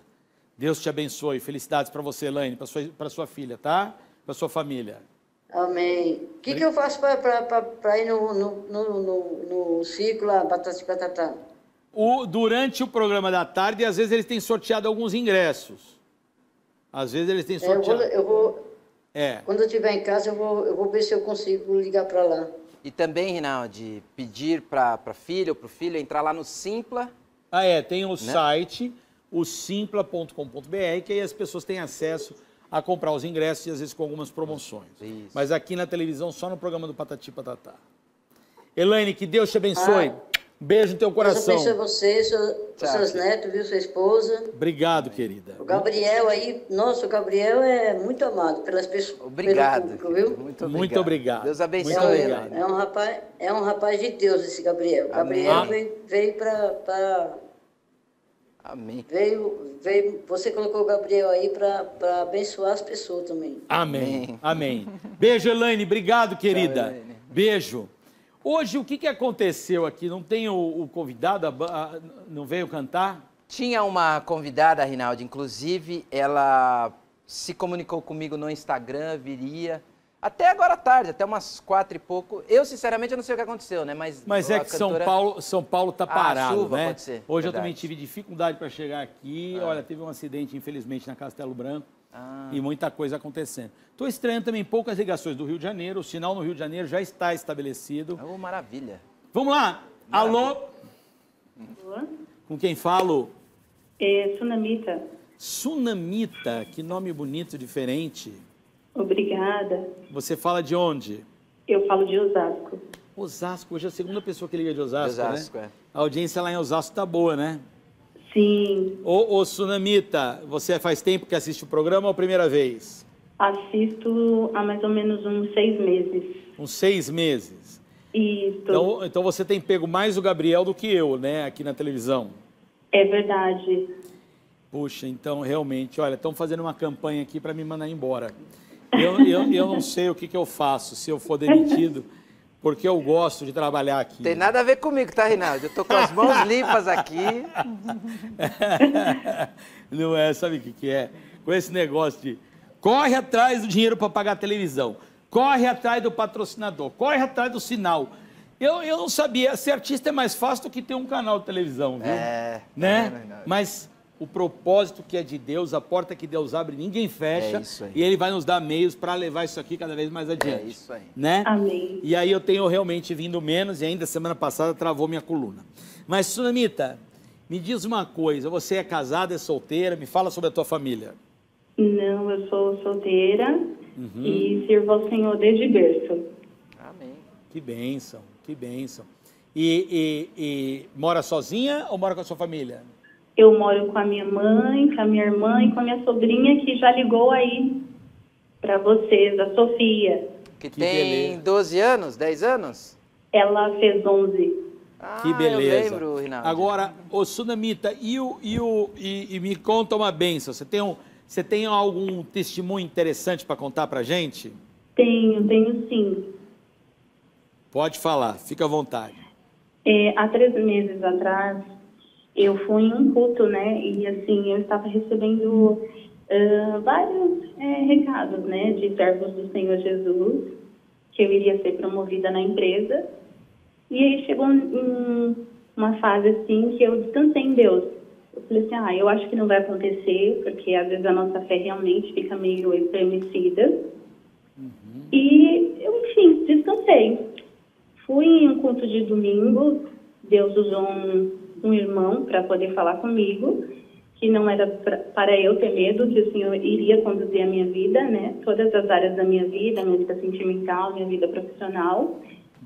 Deus te abençoe. Felicidades para você, Elaine, para sua, para sua filha, tá? Para sua família. Amém. O que, que eu faço para ir no, no, no, no, no ciclo a Patati Patatá? O, durante o programa da tarde, às vezes eles têm sorteado alguns ingressos. Às vezes eles têm sorteado. É, eu vou, eu vou, é. Quando eu estiver em casa, eu vou, eu vou ver se eu consigo ligar para lá. E também, Rinaldi, pedir para a filha ou para o filho entrar lá no Simpla. Ah, é. Tem o né? site, o simpla ponto com ponto br, que aí as pessoas têm acesso a comprar os ingressos e às vezes com algumas promoções. Isso. Mas aqui na televisão, só no programa do Patati Patatá. Elaine, que Deus te abençoe. Ah. Beijo no teu coração. Deus abençoe você, seu, seus netos, viu, sua esposa. Obrigado, querida. O Gabriel aí, nossa, o Gabriel é muito amado pelas pessoas. Obrigado, pelo público, viu? Muito obrigado. Muito obrigado. Deus abençoe ele. É, é, um rapaz, é um rapaz de Deus esse Gabriel. Gabriel Amém. veio, veio para... Pra... Amém. Veio, veio, você colocou o Gabriel aí para abençoar as pessoas também. Amém. Amém. Amém. Beijo, Elaine. Obrigado, querida. Tchau, Elaine. Beijo. Hoje, o que, que aconteceu aqui? Não tem o, o convidado, a, a, não veio cantar? Tinha uma convidada, Rinaldi, inclusive, ela se comunicou comigo no Instagram, viria, até agora à tarde, até umas quatro e pouco. Eu, sinceramente, eu não sei o que aconteceu, né? Mas, Mas é que cantora... São Paulo, São Paulo tá parado, ah, chuva, né? Pode ser. Hoje Verdade. eu também tive dificuldade para chegar aqui, ah. olha, teve um acidente, infelizmente, na Castelo Branco. Ah. E muita coisa acontecendo. Estou estranhando também poucas ligações do Rio de Janeiro. O sinal no Rio de Janeiro já está estabelecido. Oh, maravilha. Vamos lá. Maravilha. Alô? Olá. Com quem falo? É, Tsunamita. Tsunamita, que nome bonito, diferente. Obrigada. Você fala de onde? Eu falo de Osasco. Osasco, hoje é a segunda pessoa que liga de Osasco, de Osasco né? É. A audiência lá em Osasco tá boa, né? Sim. Ô, ô, Tsunamita, você faz tempo que assiste o programa ou primeira vez? Assisto há mais ou menos uns seis meses. Uns seis meses? Isso. Então, então você tem pego mais o Gabriel do que eu, né, aqui na televisão? É verdade. Puxa, então realmente, olha, estão fazendo uma campanha aqui para me mandar embora. Eu, eu, eu não sei o que, que eu faço se eu for demitido... Porque eu gosto de trabalhar aqui. Tem nada a ver comigo, tá, Rinaldo? Eu tô com as mãos limpas aqui. Não é, sabe o que que é? Com esse negócio de corre atrás do dinheiro para pagar a televisão, corre atrás do patrocinador, corre atrás do sinal. Eu, eu não sabia, ser artista é mais fácil do que ter um canal de televisão, viu? É. Né? Não, não, não. Mas o propósito que é de Deus, a porta que Deus abre, ninguém fecha. É isso aí. E Ele vai nos dar meios para levar isso aqui cada vez mais adiante. É isso aí. Né? Amém. E aí eu tenho realmente vindo menos e ainda semana passada travou minha coluna. Mas, Tsunamita, me diz uma coisa, você é casada, é solteira? Me fala sobre a tua família. Não, eu sou solteira uhum. e sirvo ao Senhor desde berço. Amém. Que bênção, que bênção. E, e, e mora sozinha ou mora com a sua família? Eu moro com a minha mãe, com a minha irmã e com a minha sobrinha, que já ligou aí para vocês, a Sofia. Que, que tem beleza. doze anos, dez anos? Ela fez onze. Ah, que beleza. Eu lembro, Rinaldo. Agora, ô Tsunamita, e, o, e, o, e, e me conta uma benção. Você tem, um, você tem algum testemunho interessante para contar para gente? Tenho, tenho sim. Pode falar, fica à vontade. É, há três meses atrás... Eu fui em um culto, né, e assim, eu estava recebendo uh, vários é, recados, né, de servos do Senhor Jesus, que eu iria ser promovida na empresa. E aí chegou um, uma fase, assim, que eu descansei em Deus. Eu falei assim, ah, eu acho que não vai acontecer, porque às vezes a nossa fé realmente fica meio estremecida. Uhum. E, eu, enfim, descansei. Fui em um culto de domingo, Deus usou um... um irmão para poder falar comigo, que não era pra, para eu ter medo, que o Senhor iria conduzir a minha vida, né? Todas as áreas da minha vida, minha vida sentimental, minha vida profissional,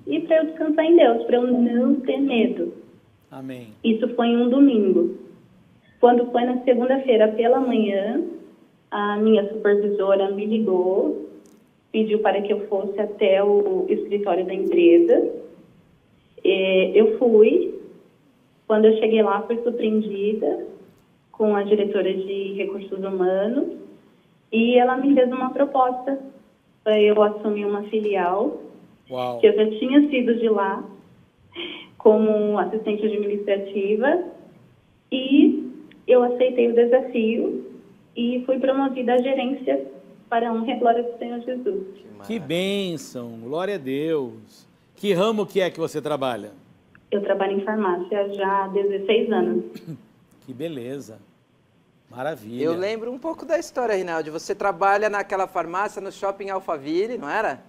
e para eu descansar em Deus, para eu não ter medo. Amém. Isso foi um domingo. Quando foi na segunda-feira pela manhã, a minha supervisora me ligou, pediu para que eu fosse até o escritório da empresa. E eu fui. Quando eu cheguei lá, fui surpreendida com a diretora de recursos humanos e ela me fez uma proposta para eu assumir uma filial. Uau. Que eu já tinha sido de lá como assistente administrativa, e eu aceitei o desafio e fui promovida à gerência para a honra e glória do Senhor Jesus. Que, que bênção, glória a Deus. Que ramo que é que você trabalha? Eu trabalho em farmácia já há dezesseis anos. Que beleza, maravilha. Eu lembro um pouco da história, Rinaldi. Você trabalha naquela farmácia no shopping Alphaville, não era?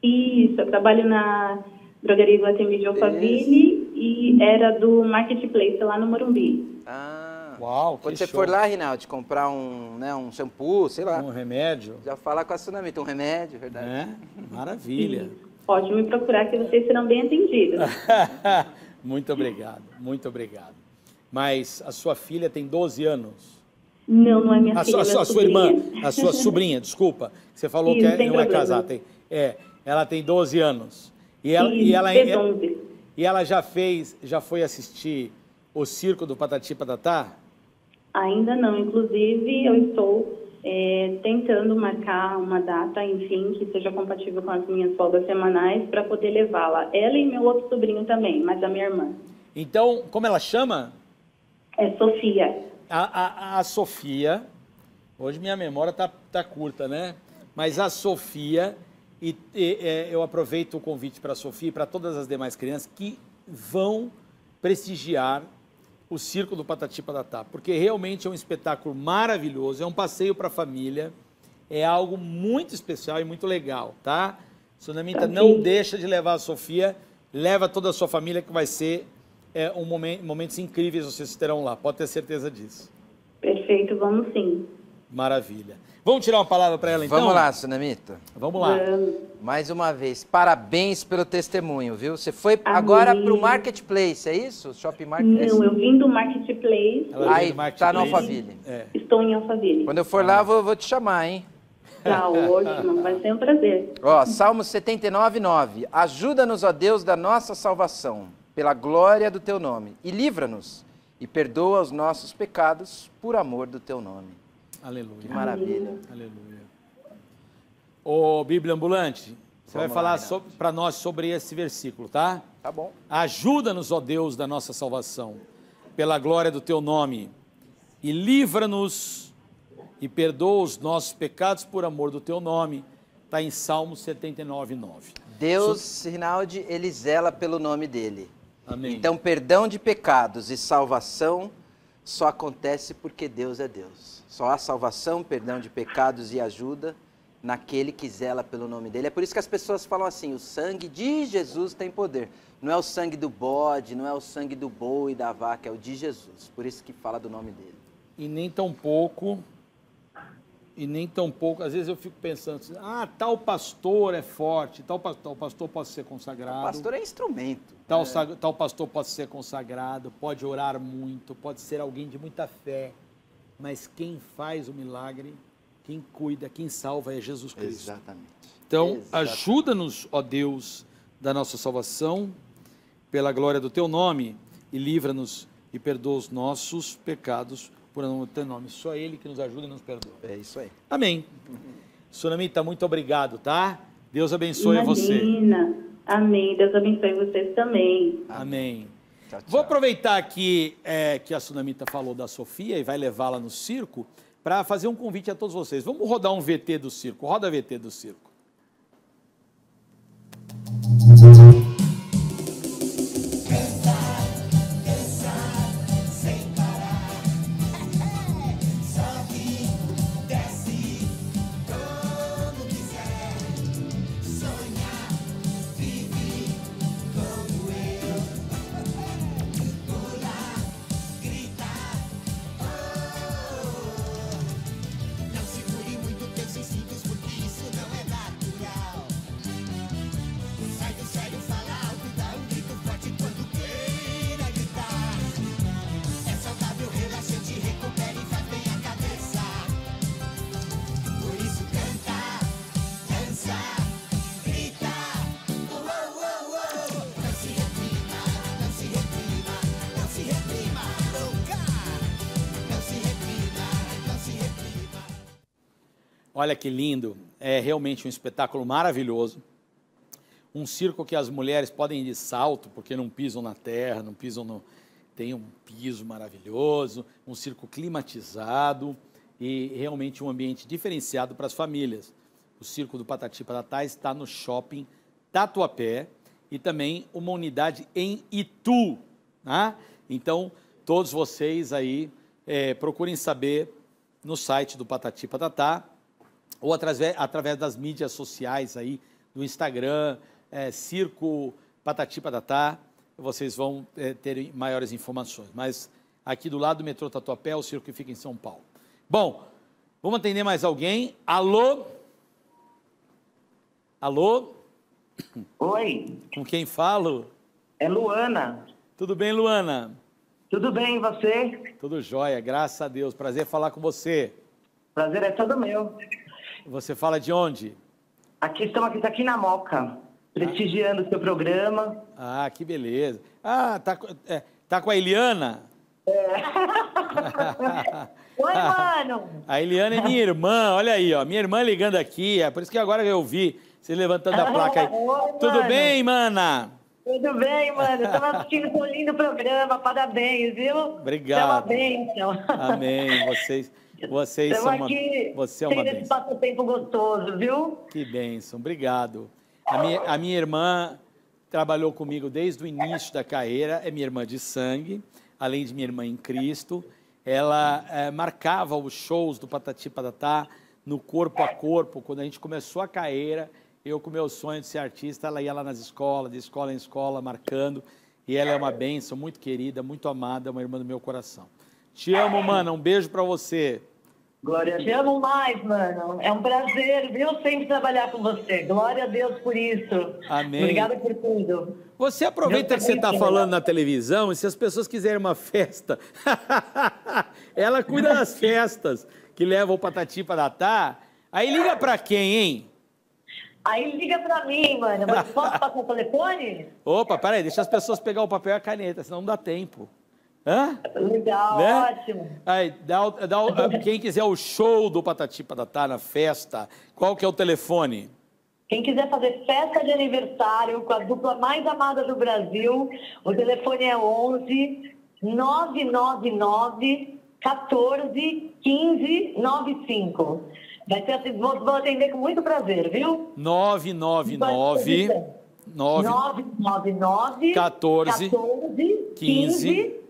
Isso, eu trabalho na drogaria Guatemi de Alphaville e era do Marketplace lá no Morumbi. Ah, uau, que quando show. Você for lá, Rinaldi, comprar um, né, um shampoo, sei lá. Um remédio. Já fala com a Tsunamita, um remédio, verdade. É? Maravilha. Isso. Pode me procurar que vocês serão bem atendidos. Muito obrigado, muito obrigado. Mas a sua filha tem doze anos? Não, não é minha a filha. Sua, a sua, sua irmã, a sua sobrinha, desculpa. Você falou Isso, que é, não problema. é casada. Tem, é, ela tem doze anos. E ela, Isso, e, ela, ela, e ela já fez, já foi assistir o circo do Patati Patatá? Ainda não. Inclusive, eu estou... É, tentando marcar uma data, enfim, que seja compatível com as minhas folgas semanais para poder levá-la. Ela e meu outro sobrinho também, mas a minha irmã. Então, como ela chama? É Sofia. A, a, a Sofia, hoje minha memória tá, tá curta, né? Mas a Sofia, e, e é, eu aproveito o convite para a Sofia e para todas as demais crianças que vão prestigiar o circo do Patati Patatá, porque realmente é um espetáculo maravilhoso, é um passeio para a família, é algo muito especial e muito legal, tá? Tsunamita, não deixa de levar a Sofia, leva toda a sua família, que vai ser é, um momento, momentos incríveis, vocês terão lá, pode ter certeza disso. Perfeito, vamos sim. Maravilha. Vamos tirar uma palavra para ela, então? Vamos lá, Tsunamita. Vamos lá. Vamos. Mais uma vez, parabéns pelo testemunho, viu? Você foi Amém. agora para o Marketplace, é isso? Shopping Marketplace? Não, eu vim do Marketplace. Aí, está no Alphaville. É. Estou em Alphaville. Quando eu for ah. lá, eu vou, vou te chamar, hein? Tá, ótimo. Vai ser um prazer. Ó, Salmo setenta e nove, nove. Ajuda-nos, ó Deus, da nossa salvação, pela glória do teu nome. E livra-nos, e perdoa os nossos pecados, por amor do teu nome. Aleluia. Que maravilha. Aleluia. Ô, Bíblia Ambulante, você Vamos vai falar para nós sobre esse versículo, tá? Tá bom. Ajuda-nos, ó Deus, da nossa salvação, pela glória do teu nome, e livra-nos e perdoa os nossos pecados por amor do teu nome. Está em Salmo setenta e nove, nove. Deus, so... Rinaldi, ele zela pelo nome dele. Amém. Então, perdão de pecados e salvação só acontece porque Deus é Deus. Só há salvação, perdão de pecados e ajuda naquele que zela pelo nome dele. É por isso que as pessoas falam assim, o sangue de Jesus tem poder. Não é o sangue do bode, não é o sangue do boi e da vaca, é o de Jesus. Por isso que fala do nome dele. E nem tão pouco, e nem tão pouco, às vezes eu fico pensando, ah, tal pastor é forte, tal, tal pastor pode ser consagrado. O pastor é instrumento. Tal, é. tal pastor pode ser consagrado, pode orar muito, pode ser alguém de muita fé, mas quem faz o milagre, quem cuida, quem salva é Jesus Cristo. Exatamente. Então, ajuda-nos, ó Deus, da nossa salvação, pela glória do teu nome, e livra-nos e perdoa os nossos pecados, por amor do teu nome. Só ele que nos ajuda e nos perdoa. É isso aí. Amém. Tsunamita, muito obrigado, tá? Deus abençoe Imagina. você. Amém. Deus abençoe vocês também. Amém. Tchau, tchau. Vou aproveitar que, é, que a Tsunamita falou da Sofia e vai levá-la no circo para fazer um convite a todos vocês. Vamos rodar um V T do circo. Roda V T do circo. Olha que lindo, é realmente um espetáculo maravilhoso. Um circo que as mulheres podem ir de salto, porque não pisam na terra, não pisam no... Tem um piso maravilhoso, um circo climatizado e realmente um ambiente diferenciado para as famílias. O circo do Patati Patatá está no shopping Tatuapé e também uma unidade em Itu. Né? Então, todos vocês aí é, procurem saber no site do Patati Patatá ou através, através das mídias sociais aí, do Instagram, é, Circo Patati Patatá, vocês vão é, ter maiores informações. Mas aqui do lado do metrô Tatuapé, o circo que fica em São Paulo. Bom, vamos atender mais alguém. Alô? Alô? Oi. Com quem falo? É Luana. Tudo bem, Luana? Tudo bem, e você? Tudo jóia, graças a Deus. Prazer falar com você. Prazer é todo meu. Você fala de onde? Aqui estamos aqui, aqui na Moca, prestigiando o seu programa. Ah, que beleza. Ah, tá, é, tá com a Eliana? É. Oi, mano. A Eliana é minha irmã, olha aí, ó. Minha irmã ligando aqui, é por isso que agora eu vi você levantando a placa aí. Oi, Tudo mano. bem, mana? Tudo bem, mano. Estava assistindo um lindo programa, parabéns, viu? Obrigado. Parabéns, então. Amém, vocês... Vocês são uma, você é uma bênção. Esse passatempo gostoso, viu? Que bênção, obrigado. A minha, a minha irmã trabalhou comigo desde o início da carreira, é minha irmã de sangue, além de minha irmã em Cristo. Ela é, marcava os shows do Patati Patatá no corpo a corpo. Quando a gente começou a carreira, eu com o meu sonho de ser artista, ela ia lá nas escolas, de escola em escola, marcando. E ela é uma bênção, muito querida, muito amada, uma irmã do meu coração. Te amo, mana, um beijo pra você. Glória a Deus. Te amo mais, mano. É um prazer, viu, sempre trabalhar com você. Glória a Deus por isso. Amém. Obrigada por tudo. Você aproveita Deus que você está falando na televisão e se as pessoas quiserem uma festa, ela cuida das festas que levam o Patati Patatá. Aí liga pra quem, hein? Aí liga pra mim, mano. Mas posso passar o telefone? Opa, peraí, deixa as pessoas pegar o papel e a caneta, senão não dá tempo. Hã? Legal, né? Ótimo. Aí, dá, dá, quem quiser o show do Patati Patatá na festa, qual que é o telefone? Quem quiser fazer festa de aniversário com a dupla mais amada do Brasil, o telefone é onze, nove nove nove, um quatro, um cinco, nove cinco. Vai ser assim, vou, vou atender com muito prazer, viu? nove nove nove, nove nove nove, quatorze, quinze,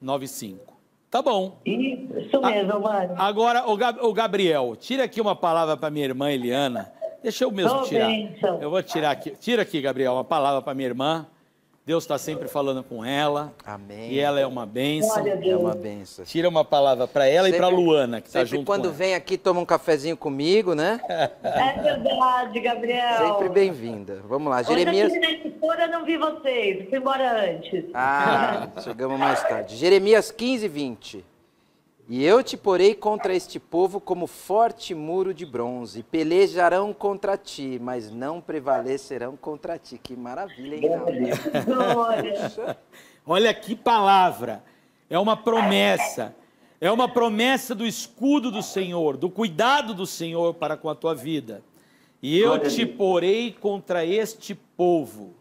nove cinco. Tá bom. Isso mesmo, mano. Agora, o, Gab, o Gabriel, tira aqui uma palavra para minha irmã Eliana. Deixa eu mesmo oh, tirar. Benção. Eu vou tirar aqui. Tira aqui, Gabriel, uma palavra para minha irmã. Deus está sempre falando com ela. Amém. E ela é uma bênção. É uma bênção. Tira uma palavra para ela sempre, e para Luana, que está junto quando com quando vem ela. Aqui, toma um cafezinho comigo, né? É verdade, Gabriel. Sempre bem-vinda. Vamos lá, Jeremias... Hoje aqui na editora não vi vocês, fui embora antes. Ah, chegamos mais tarde. Jeremias quinze, vinte. E eu te porei contra este povo como forte muro de bronze, pelejarão contra ti, mas não prevalecerão contra ti. Que maravilha, hein? Olha, olha que palavra! É uma promessa. É uma promessa do escudo do Senhor, do cuidado do Senhor para com a tua vida. E eu te porei contra este povo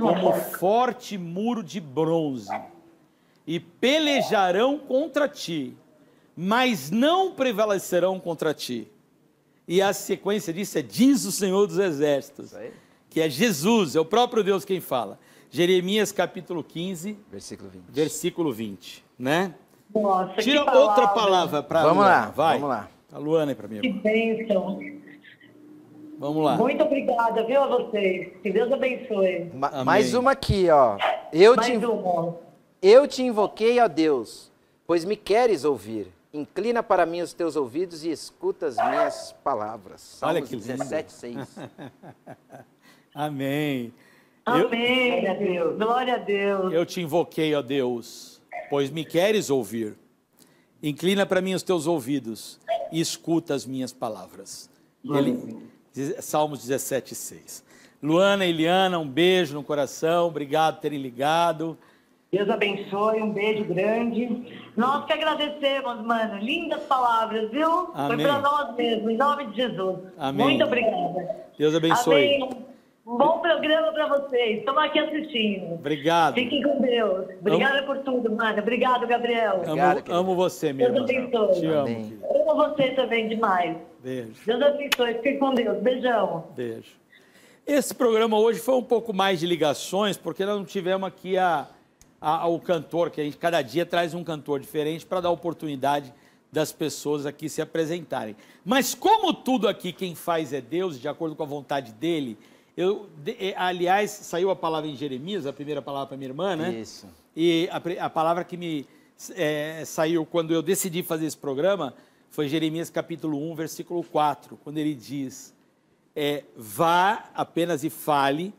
como forte muro de bronze, e pelejarão contra ti, mas não prevalecerão contra ti. E a sequência disso é, diz o Senhor dos Exércitos, que é Jesus, é o próprio Deus quem fala. Jeremias capítulo quinze, versículo vinte. Versículo vinte, né? Nossa, tira palavra. Outra palavra para a Luana. Lá, vai. Vamos lá, a Luana é para mim. Que bênção. Vamos lá. Muito obrigada, viu, a vocês. Que Deus abençoe. Ma mais uma aqui, ó. Eu mais te... uma. Eu te invoquei, ó Deus, pois me queres ouvir. Inclina para mim os teus ouvidos e escuta as minhas palavras. Salmos Olha que dezessete, seis. Amém. Amém, eu... Deus. Glória a Deus. Eu te invoquei, ó Deus, pois me queres ouvir. Inclina para mim os teus ouvidos e escuta as minhas palavras. Ele... Salmos dezessete, seis. Luana, Eliana, um beijo no coração. Obrigado por terem ligado. Deus abençoe, um beijo grande. Nós que agradecemos, mano. Lindas palavras, viu? Amém. Foi para nós mesmo, em nome de Jesus. Amém. Muito obrigada. Deus abençoe. Amém. Um bom programa para vocês. Estamos aqui assistindo. Obrigado. Fiquem com Deus. Obrigada amo... por tudo, mano. Obrigado, Gabriel. Amo, amo você, minha irmã. Deus abençoe. Amém. Amo você também demais. Beijo. Deus abençoe. Fiquem com Deus. Beijão. Beijo. Esse programa hoje foi um pouco mais de ligações, porque nós não tivemos aqui a, a, a, o cantor, que a gente cada dia traz um cantor diferente para dar oportunidade das pessoas aqui se apresentarem. Mas como tudo aqui quem faz é Deus, de acordo com a vontade dele... Eu, de, aliás, saiu a palavra em Jeremias, a primeira palavra para minha irmã, né? Isso. E a, a palavra que me é, saiu quando eu decidi fazer esse programa foi Jeremias capítulo um, versículo quatro, quando ele diz, é, vá apenas e fale,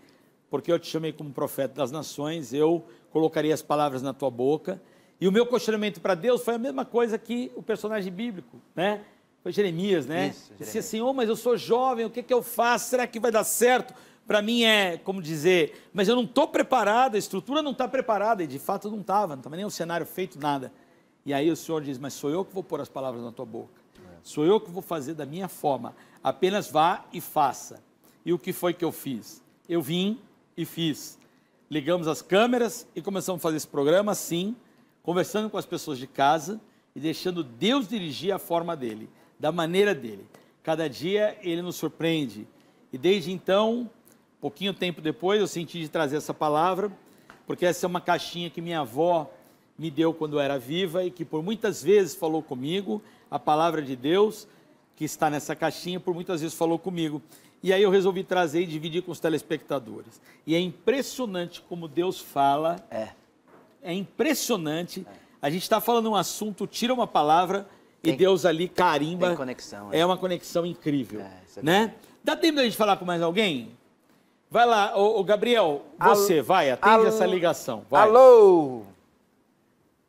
porque eu te chamei como profeta das nações, eu colocarei as palavras na tua boca. E o meu questionamento para Deus foi a mesma coisa que o personagem bíblico, né? Foi Jeremias, né? Isso, Jeremias. Disse assim, oh, mas eu sou jovem, o que, que eu faço? Será que vai dar certo? Para mim é, como dizer, mas eu não estou preparado, a estrutura não está preparada, e de fato não estava, não estava nem o cenário feito, nada. E aí o Senhor diz, mas sou eu que vou pôr as palavras na tua boca, é. Sou eu que vou fazer da minha forma, apenas vá e faça. E o que foi que eu fiz? Eu vim e fiz. Ligamos as câmeras e começamos a fazer esse programa assim, conversando com as pessoas de casa e deixando Deus dirigir a forma dele, da maneira dele. Cada dia ele nos surpreende. E desde então, pouquinho tempo depois, eu senti de trazer essa palavra, porque essa é uma caixinha que minha avó me deu quando eu era viva e que por muitas vezes falou comigo. A palavra de Deus que está nessa caixinha por muitas vezes falou comigo. E aí eu resolvi trazer e dividir com os telespectadores. E é impressionante como Deus fala. É, é impressionante. É. A gente está falando um assunto, tira uma palavra... E tem, Deus ali carimba, tem conexão, é. é uma conexão incrível, é, né? Dá tempo da gente falar com mais alguém? Vai lá, ô, ô Gabriel, alô, você vai, atende alô, essa ligação. Vai. Alô!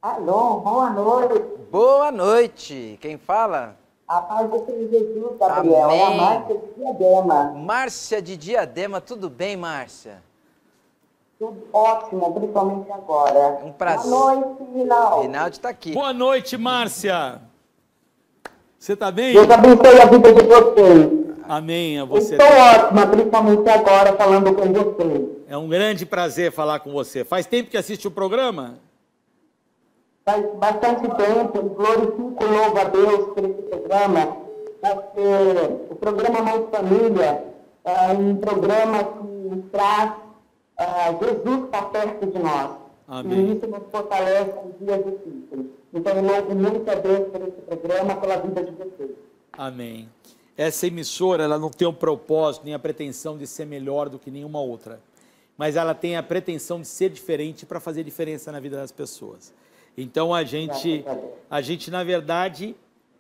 Alô, boa noite. Boa noite, quem fala? A paz do Senhor Jesus, Gabriel, amém. É a Márcia de Diadema. Márcia de Diadema, tudo bem, Márcia? Tudo ótimo, principalmente agora. Um prazer. Boa noite, Rinaldi. Rinaldi está aqui. Boa noite, Márcia. Você está bem? Deus abençoe a vida de vocês. Amém a você. Estou ótima, principalmente agora, falando com vocês. É um grande prazer falar com você. Faz tempo que assiste o programa? Faz bastante tempo. Glorifico e louvo a Deus por esse programa. Porque o programa Mais Família é um programa que traz uh, Jesus para perto de nós. Amém. E isso nos fortalece nos dias difíceis. Então, eu louvo muito a Deus por esse programa, pela vida de vocês. Amém. Essa emissora, ela não tem o propósito, nem a pretensão de ser melhor do que nenhuma outra. Mas ela tem a pretensão de ser diferente para fazer diferença na vida das pessoas. Então, a gente, a gente, na verdade,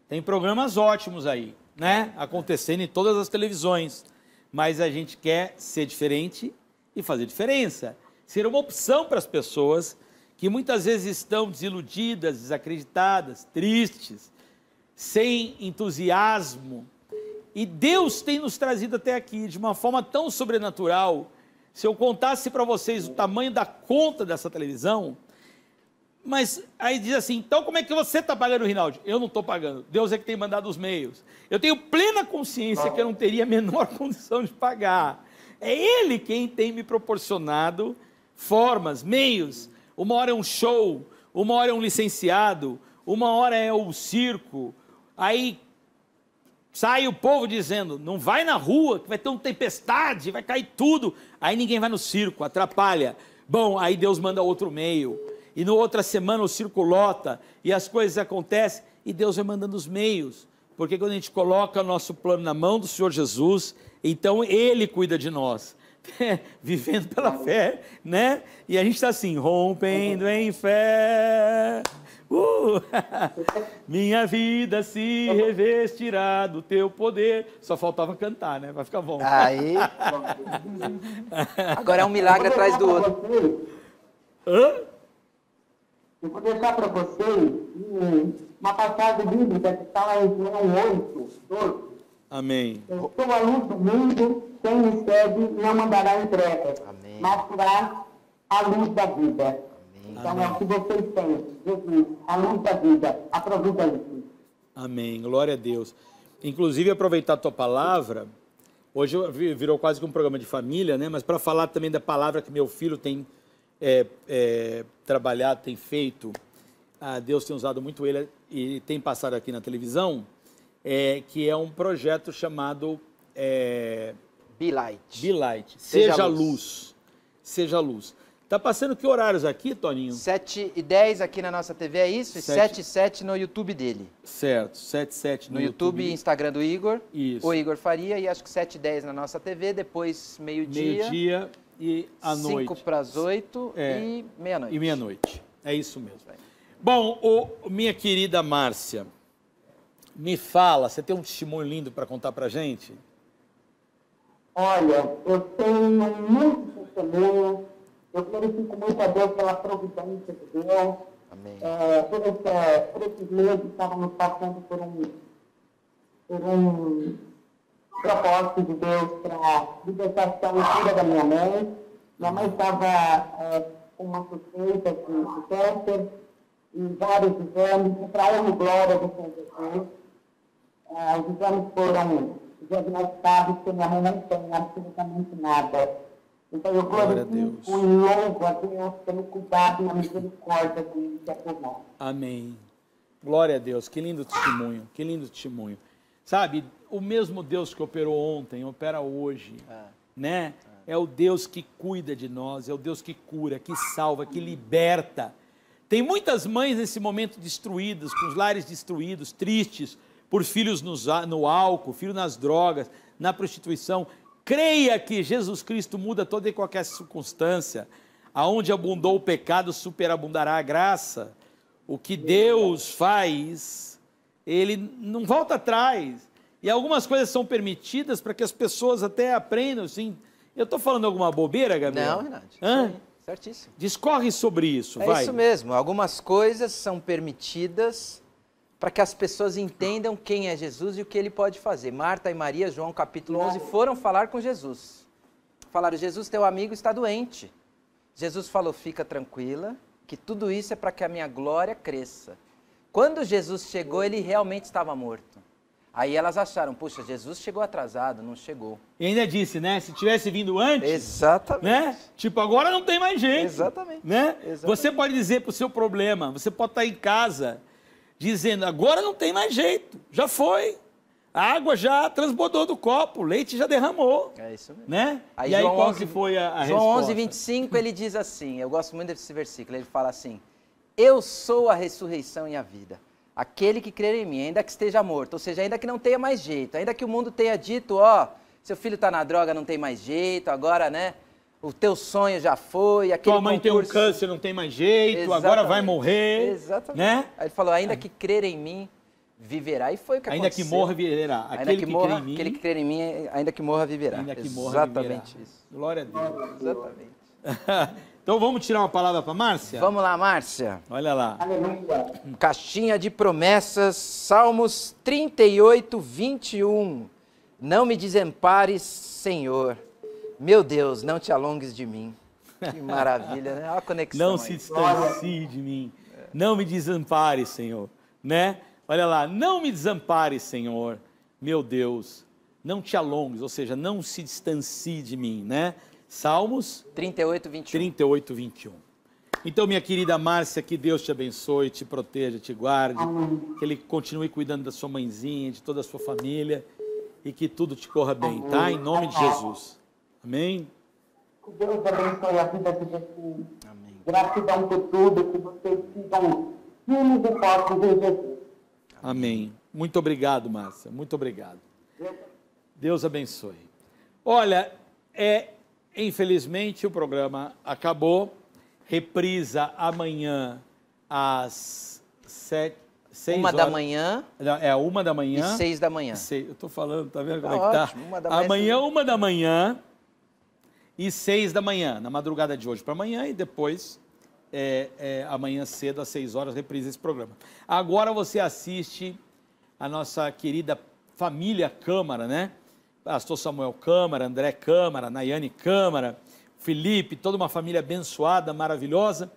tem programas ótimos aí, né? Acontecendo em todas as televisões. Mas a gente quer ser diferente e fazer diferença. Ser uma opção para as pessoas... que muitas vezes estão desiludidas, desacreditadas, tristes, sem entusiasmo. E Deus tem nos trazido até aqui de uma forma tão sobrenatural. Se eu contasse para vocês o tamanho da conta dessa televisão, mas aí diz assim, então como é que você está pagando, Rinaldi? Eu não estou pagando, Deus é que tem mandado os meios. Eu tenho plena consciência que eu não teria a menor condição de pagar. É Ele quem tem me proporcionado formas, meios... Uma hora é um show, uma hora é um licenciado, uma hora é o circo. Aí sai o povo dizendo, não vai na rua, que vai ter uma tempestade, vai cair tudo. Aí ninguém vai no circo, atrapalha. Bom, aí Deus manda outro meio. E na outra semana o circo lota e as coisas acontecem e Deus vai mandando os meios. Porque quando a gente coloca o nosso plano na mão do Senhor Jesus, então Ele cuida de nós. Vivendo pela fé, né? E a gente está assim, rompendo em fé, uh! minha vida se revestirá do teu poder. Só faltava cantar, né? Vai ficar bom. Aí. Agora é um milagre atrás do outro. Hã? Eu vou deixar para vocês uma passagem bíblica que está lá em João oito, doze. Amém. Eu sou a luz do mundo, quem me segue não andará em trevas, mas terá a luz da vida. Amém. Então é o que vocês têm, Jesus, a luz da vida, aproveita isso. Amém, glória a Deus. Inclusive, aproveitar a tua palavra, hoje virou quase que um programa de família, né? Mas para falar também da palavra que meu filho tem é, é, trabalhado, tem feito, ah, Deus tem usado muito ele e tem passado aqui na televisão, é, que é um projeto chamado... É, Be Light. Be Light. Seja, seja luz. luz. Seja luz. Tá passando que horários aqui, Toninho? sete e dez aqui na nossa T V, é isso? E sete e sete no YouTube dele. Certo, sete e sete no, no YouTube. No YouTube, Instagram do Igor. Isso. O Igor Faria, e acho que sete e dez na nossa T V, depois meio-dia. Meio-dia e à noite. cinco para as oito é. e meia-noite. E meia-noite, é isso mesmo. É. Bom, ô, minha querida Márcia, me fala, você tem um testemunho lindo para contar pra gente? Olha, eu tenho muito testemunho. Eu glorifico muito a Deus pela providência de Deus. Amém. É, por, esse, por esses meses estávamos passando por um, por um propósito de Deus para libertação e cura da minha mãe. Minha mãe estava é, com uma suspeita de, de câncer e vários exames, e para honra e glória do Senhor Jesus. É, os exames foram diagnosticados que minha mãe não tem absolutamente nada. Então, eu glorifico e louvo a Deus pelo cuidado e a misericórdia que é por nós. Amém. Glória a Deus. Que lindo testemunho. Que lindo testemunho. Sabe, o mesmo Deus que operou ontem, opera hoje. É. Né? É. É o Deus que cuida de nós, é o Deus que cura, que salva, que liberta. Tem muitas mães nesse momento destruídas, com os lares destruídos, tristes, por filhos no, no álcool, filhos nas drogas, na prostituição. Creia que Jesus Cristo muda toda e qualquer circunstância. Aonde abundou o pecado, superabundará a graça. O que Deus faz, Ele não volta atrás. E algumas coisas são permitidas para que as pessoas até aprendam. Assim, eu estou falando alguma bobeira, Gabriel? Não, Renato. Hã? Certíssimo. Discorre sobre isso, vai. É isso mesmo. Algumas coisas são permitidas para que as pessoas entendam quem é Jesus e o que ele pode fazer. Marta e Maria, João capítulo onze, foram falar com Jesus. Falaram, Jesus, teu amigo está doente. Jesus falou, fica tranquila, que tudo isso é para que a minha glória cresça. Quando Jesus chegou, ele realmente estava morto. Aí elas acharam, puxa, Jesus chegou atrasado, não chegou. E ainda disse, né, se tivesse vindo antes... Exatamente. Né, tipo, agora não tem mais jeito. Exatamente. Né? Exatamente. Você pode dizer para o seu problema, você pode estar em casa... dizendo, agora não tem mais jeito, já foi, a água já transbordou do copo, o leite já derramou. É isso mesmo. Né? Aí, e aí João qual onze, que foi a, a João resposta? João onze, vinte e cinco, ele diz assim, eu gosto muito desse versículo, ele fala assim, eu sou a ressurreição e a vida, aquele que crer em mim, ainda que esteja morto, ou seja, ainda que não tenha mais jeito, ainda que o mundo tenha dito, ó, seu filho está na droga, não tem mais jeito, agora, né? O teu sonho já foi, aquele tua mãe concurso... tem um câncer, não tem mais jeito, exatamente, agora vai morrer. Exatamente. Né? Aí ele falou, ainda que crer em mim, viverá. E foi o que ainda aconteceu. Ainda que morra, viverá. Aquele ainda que, que morra, crer em mim... Aquele que crer em mim, ainda que morra, viverá. Ainda que morra, exatamente viverá. Isso. Glória a Deus. Exatamente. Então vamos tirar uma palavra para a Márcia? Vamos lá, Márcia. Olha lá. Aleluia. Caixinha de promessas, Salmos trinta e oito, vinte e um. Não me desampares, Senhor. Meu Deus, não te alongues de mim. Que maravilha, né? Olha a conexão. Não se distancie de mim. Não me desampare, Senhor. Né? Olha lá. Não me desampare, Senhor. Meu Deus, não te alongues. Ou seja, não se distancie de mim. Né? Salmos trinta e oito, vinte e um. Então, minha querida Márcia, que Deus te abençoe, te proteja, te guarde. Que Ele continue cuidando da sua mãezinha, de toda a sua família. E que tudo te corra bem, tá? Em nome de Jesus. Amém. Que Deus abençoe a vida de vocês. Amém. Gratidão por tudo, que vocês sigam firmes e fortes em Jesus. Amém. Muito obrigado, Márcia. Muito obrigado. Deus abençoe. Olha, é, infelizmente o programa acabou. Reprisa amanhã às sete. Uma horas. da manhã. É, uma da manhã. E seis da manhã. Seis, eu tô falando, tá vendo tá como é ótimo, que tá? Uma da manhã, amanhã, uma da manhã. E seis da manhã, na madrugada de hoje para amanhã e depois, é, é, amanhã cedo, às seis horas, reprisa esse programa. Agora você assiste a nossa querida família Câmara, né? Pastor Samuel Câmara, André Câmara, Nayane Câmara, Felipe, toda uma família abençoada, maravilhosa,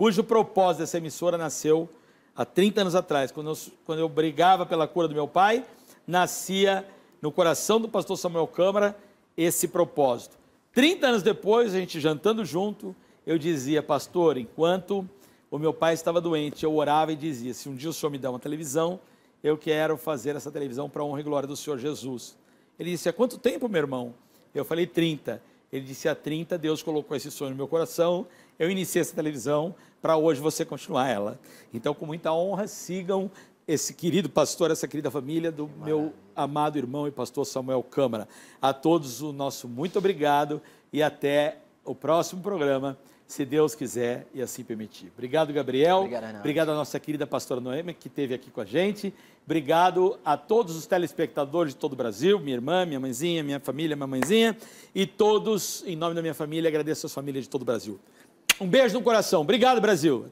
cujo propósito dessa emissora nasceu há trinta anos atrás, quando eu, quando eu brigava pela cura do meu pai, nascia no coração do pastor Samuel Câmara esse propósito. trinta anos depois, a gente jantando junto, eu dizia, pastor, enquanto o meu pai estava doente, eu orava e dizia, se um dia o senhor me dá uma televisão, eu quero fazer essa televisão para a honra e glória do Senhor Jesus. Ele disse, há quanto tempo, meu irmão? Eu falei, trinta. Ele disse, há trinta, Deus colocou esse sonho no meu coração, eu iniciei essa televisão, para hoje você continuar ela. Então, com muita honra, sigam esse querido pastor, essa querida família do meu amado irmão e pastor Samuel Câmara. A todos o nosso muito obrigado e até o próximo programa, se Deus quiser e assim permitir. Obrigado, Gabriel. Obrigado, obrigado à nossa querida pastora Noêmia, que esteve aqui com a gente. Obrigado a todos os telespectadores de todo o Brasil, minha irmã, minha mãezinha, minha família, minha mãezinha. E todos, em nome da minha família, agradeço às famílias de todo o Brasil. Um beijo no coração. Obrigado, Brasil.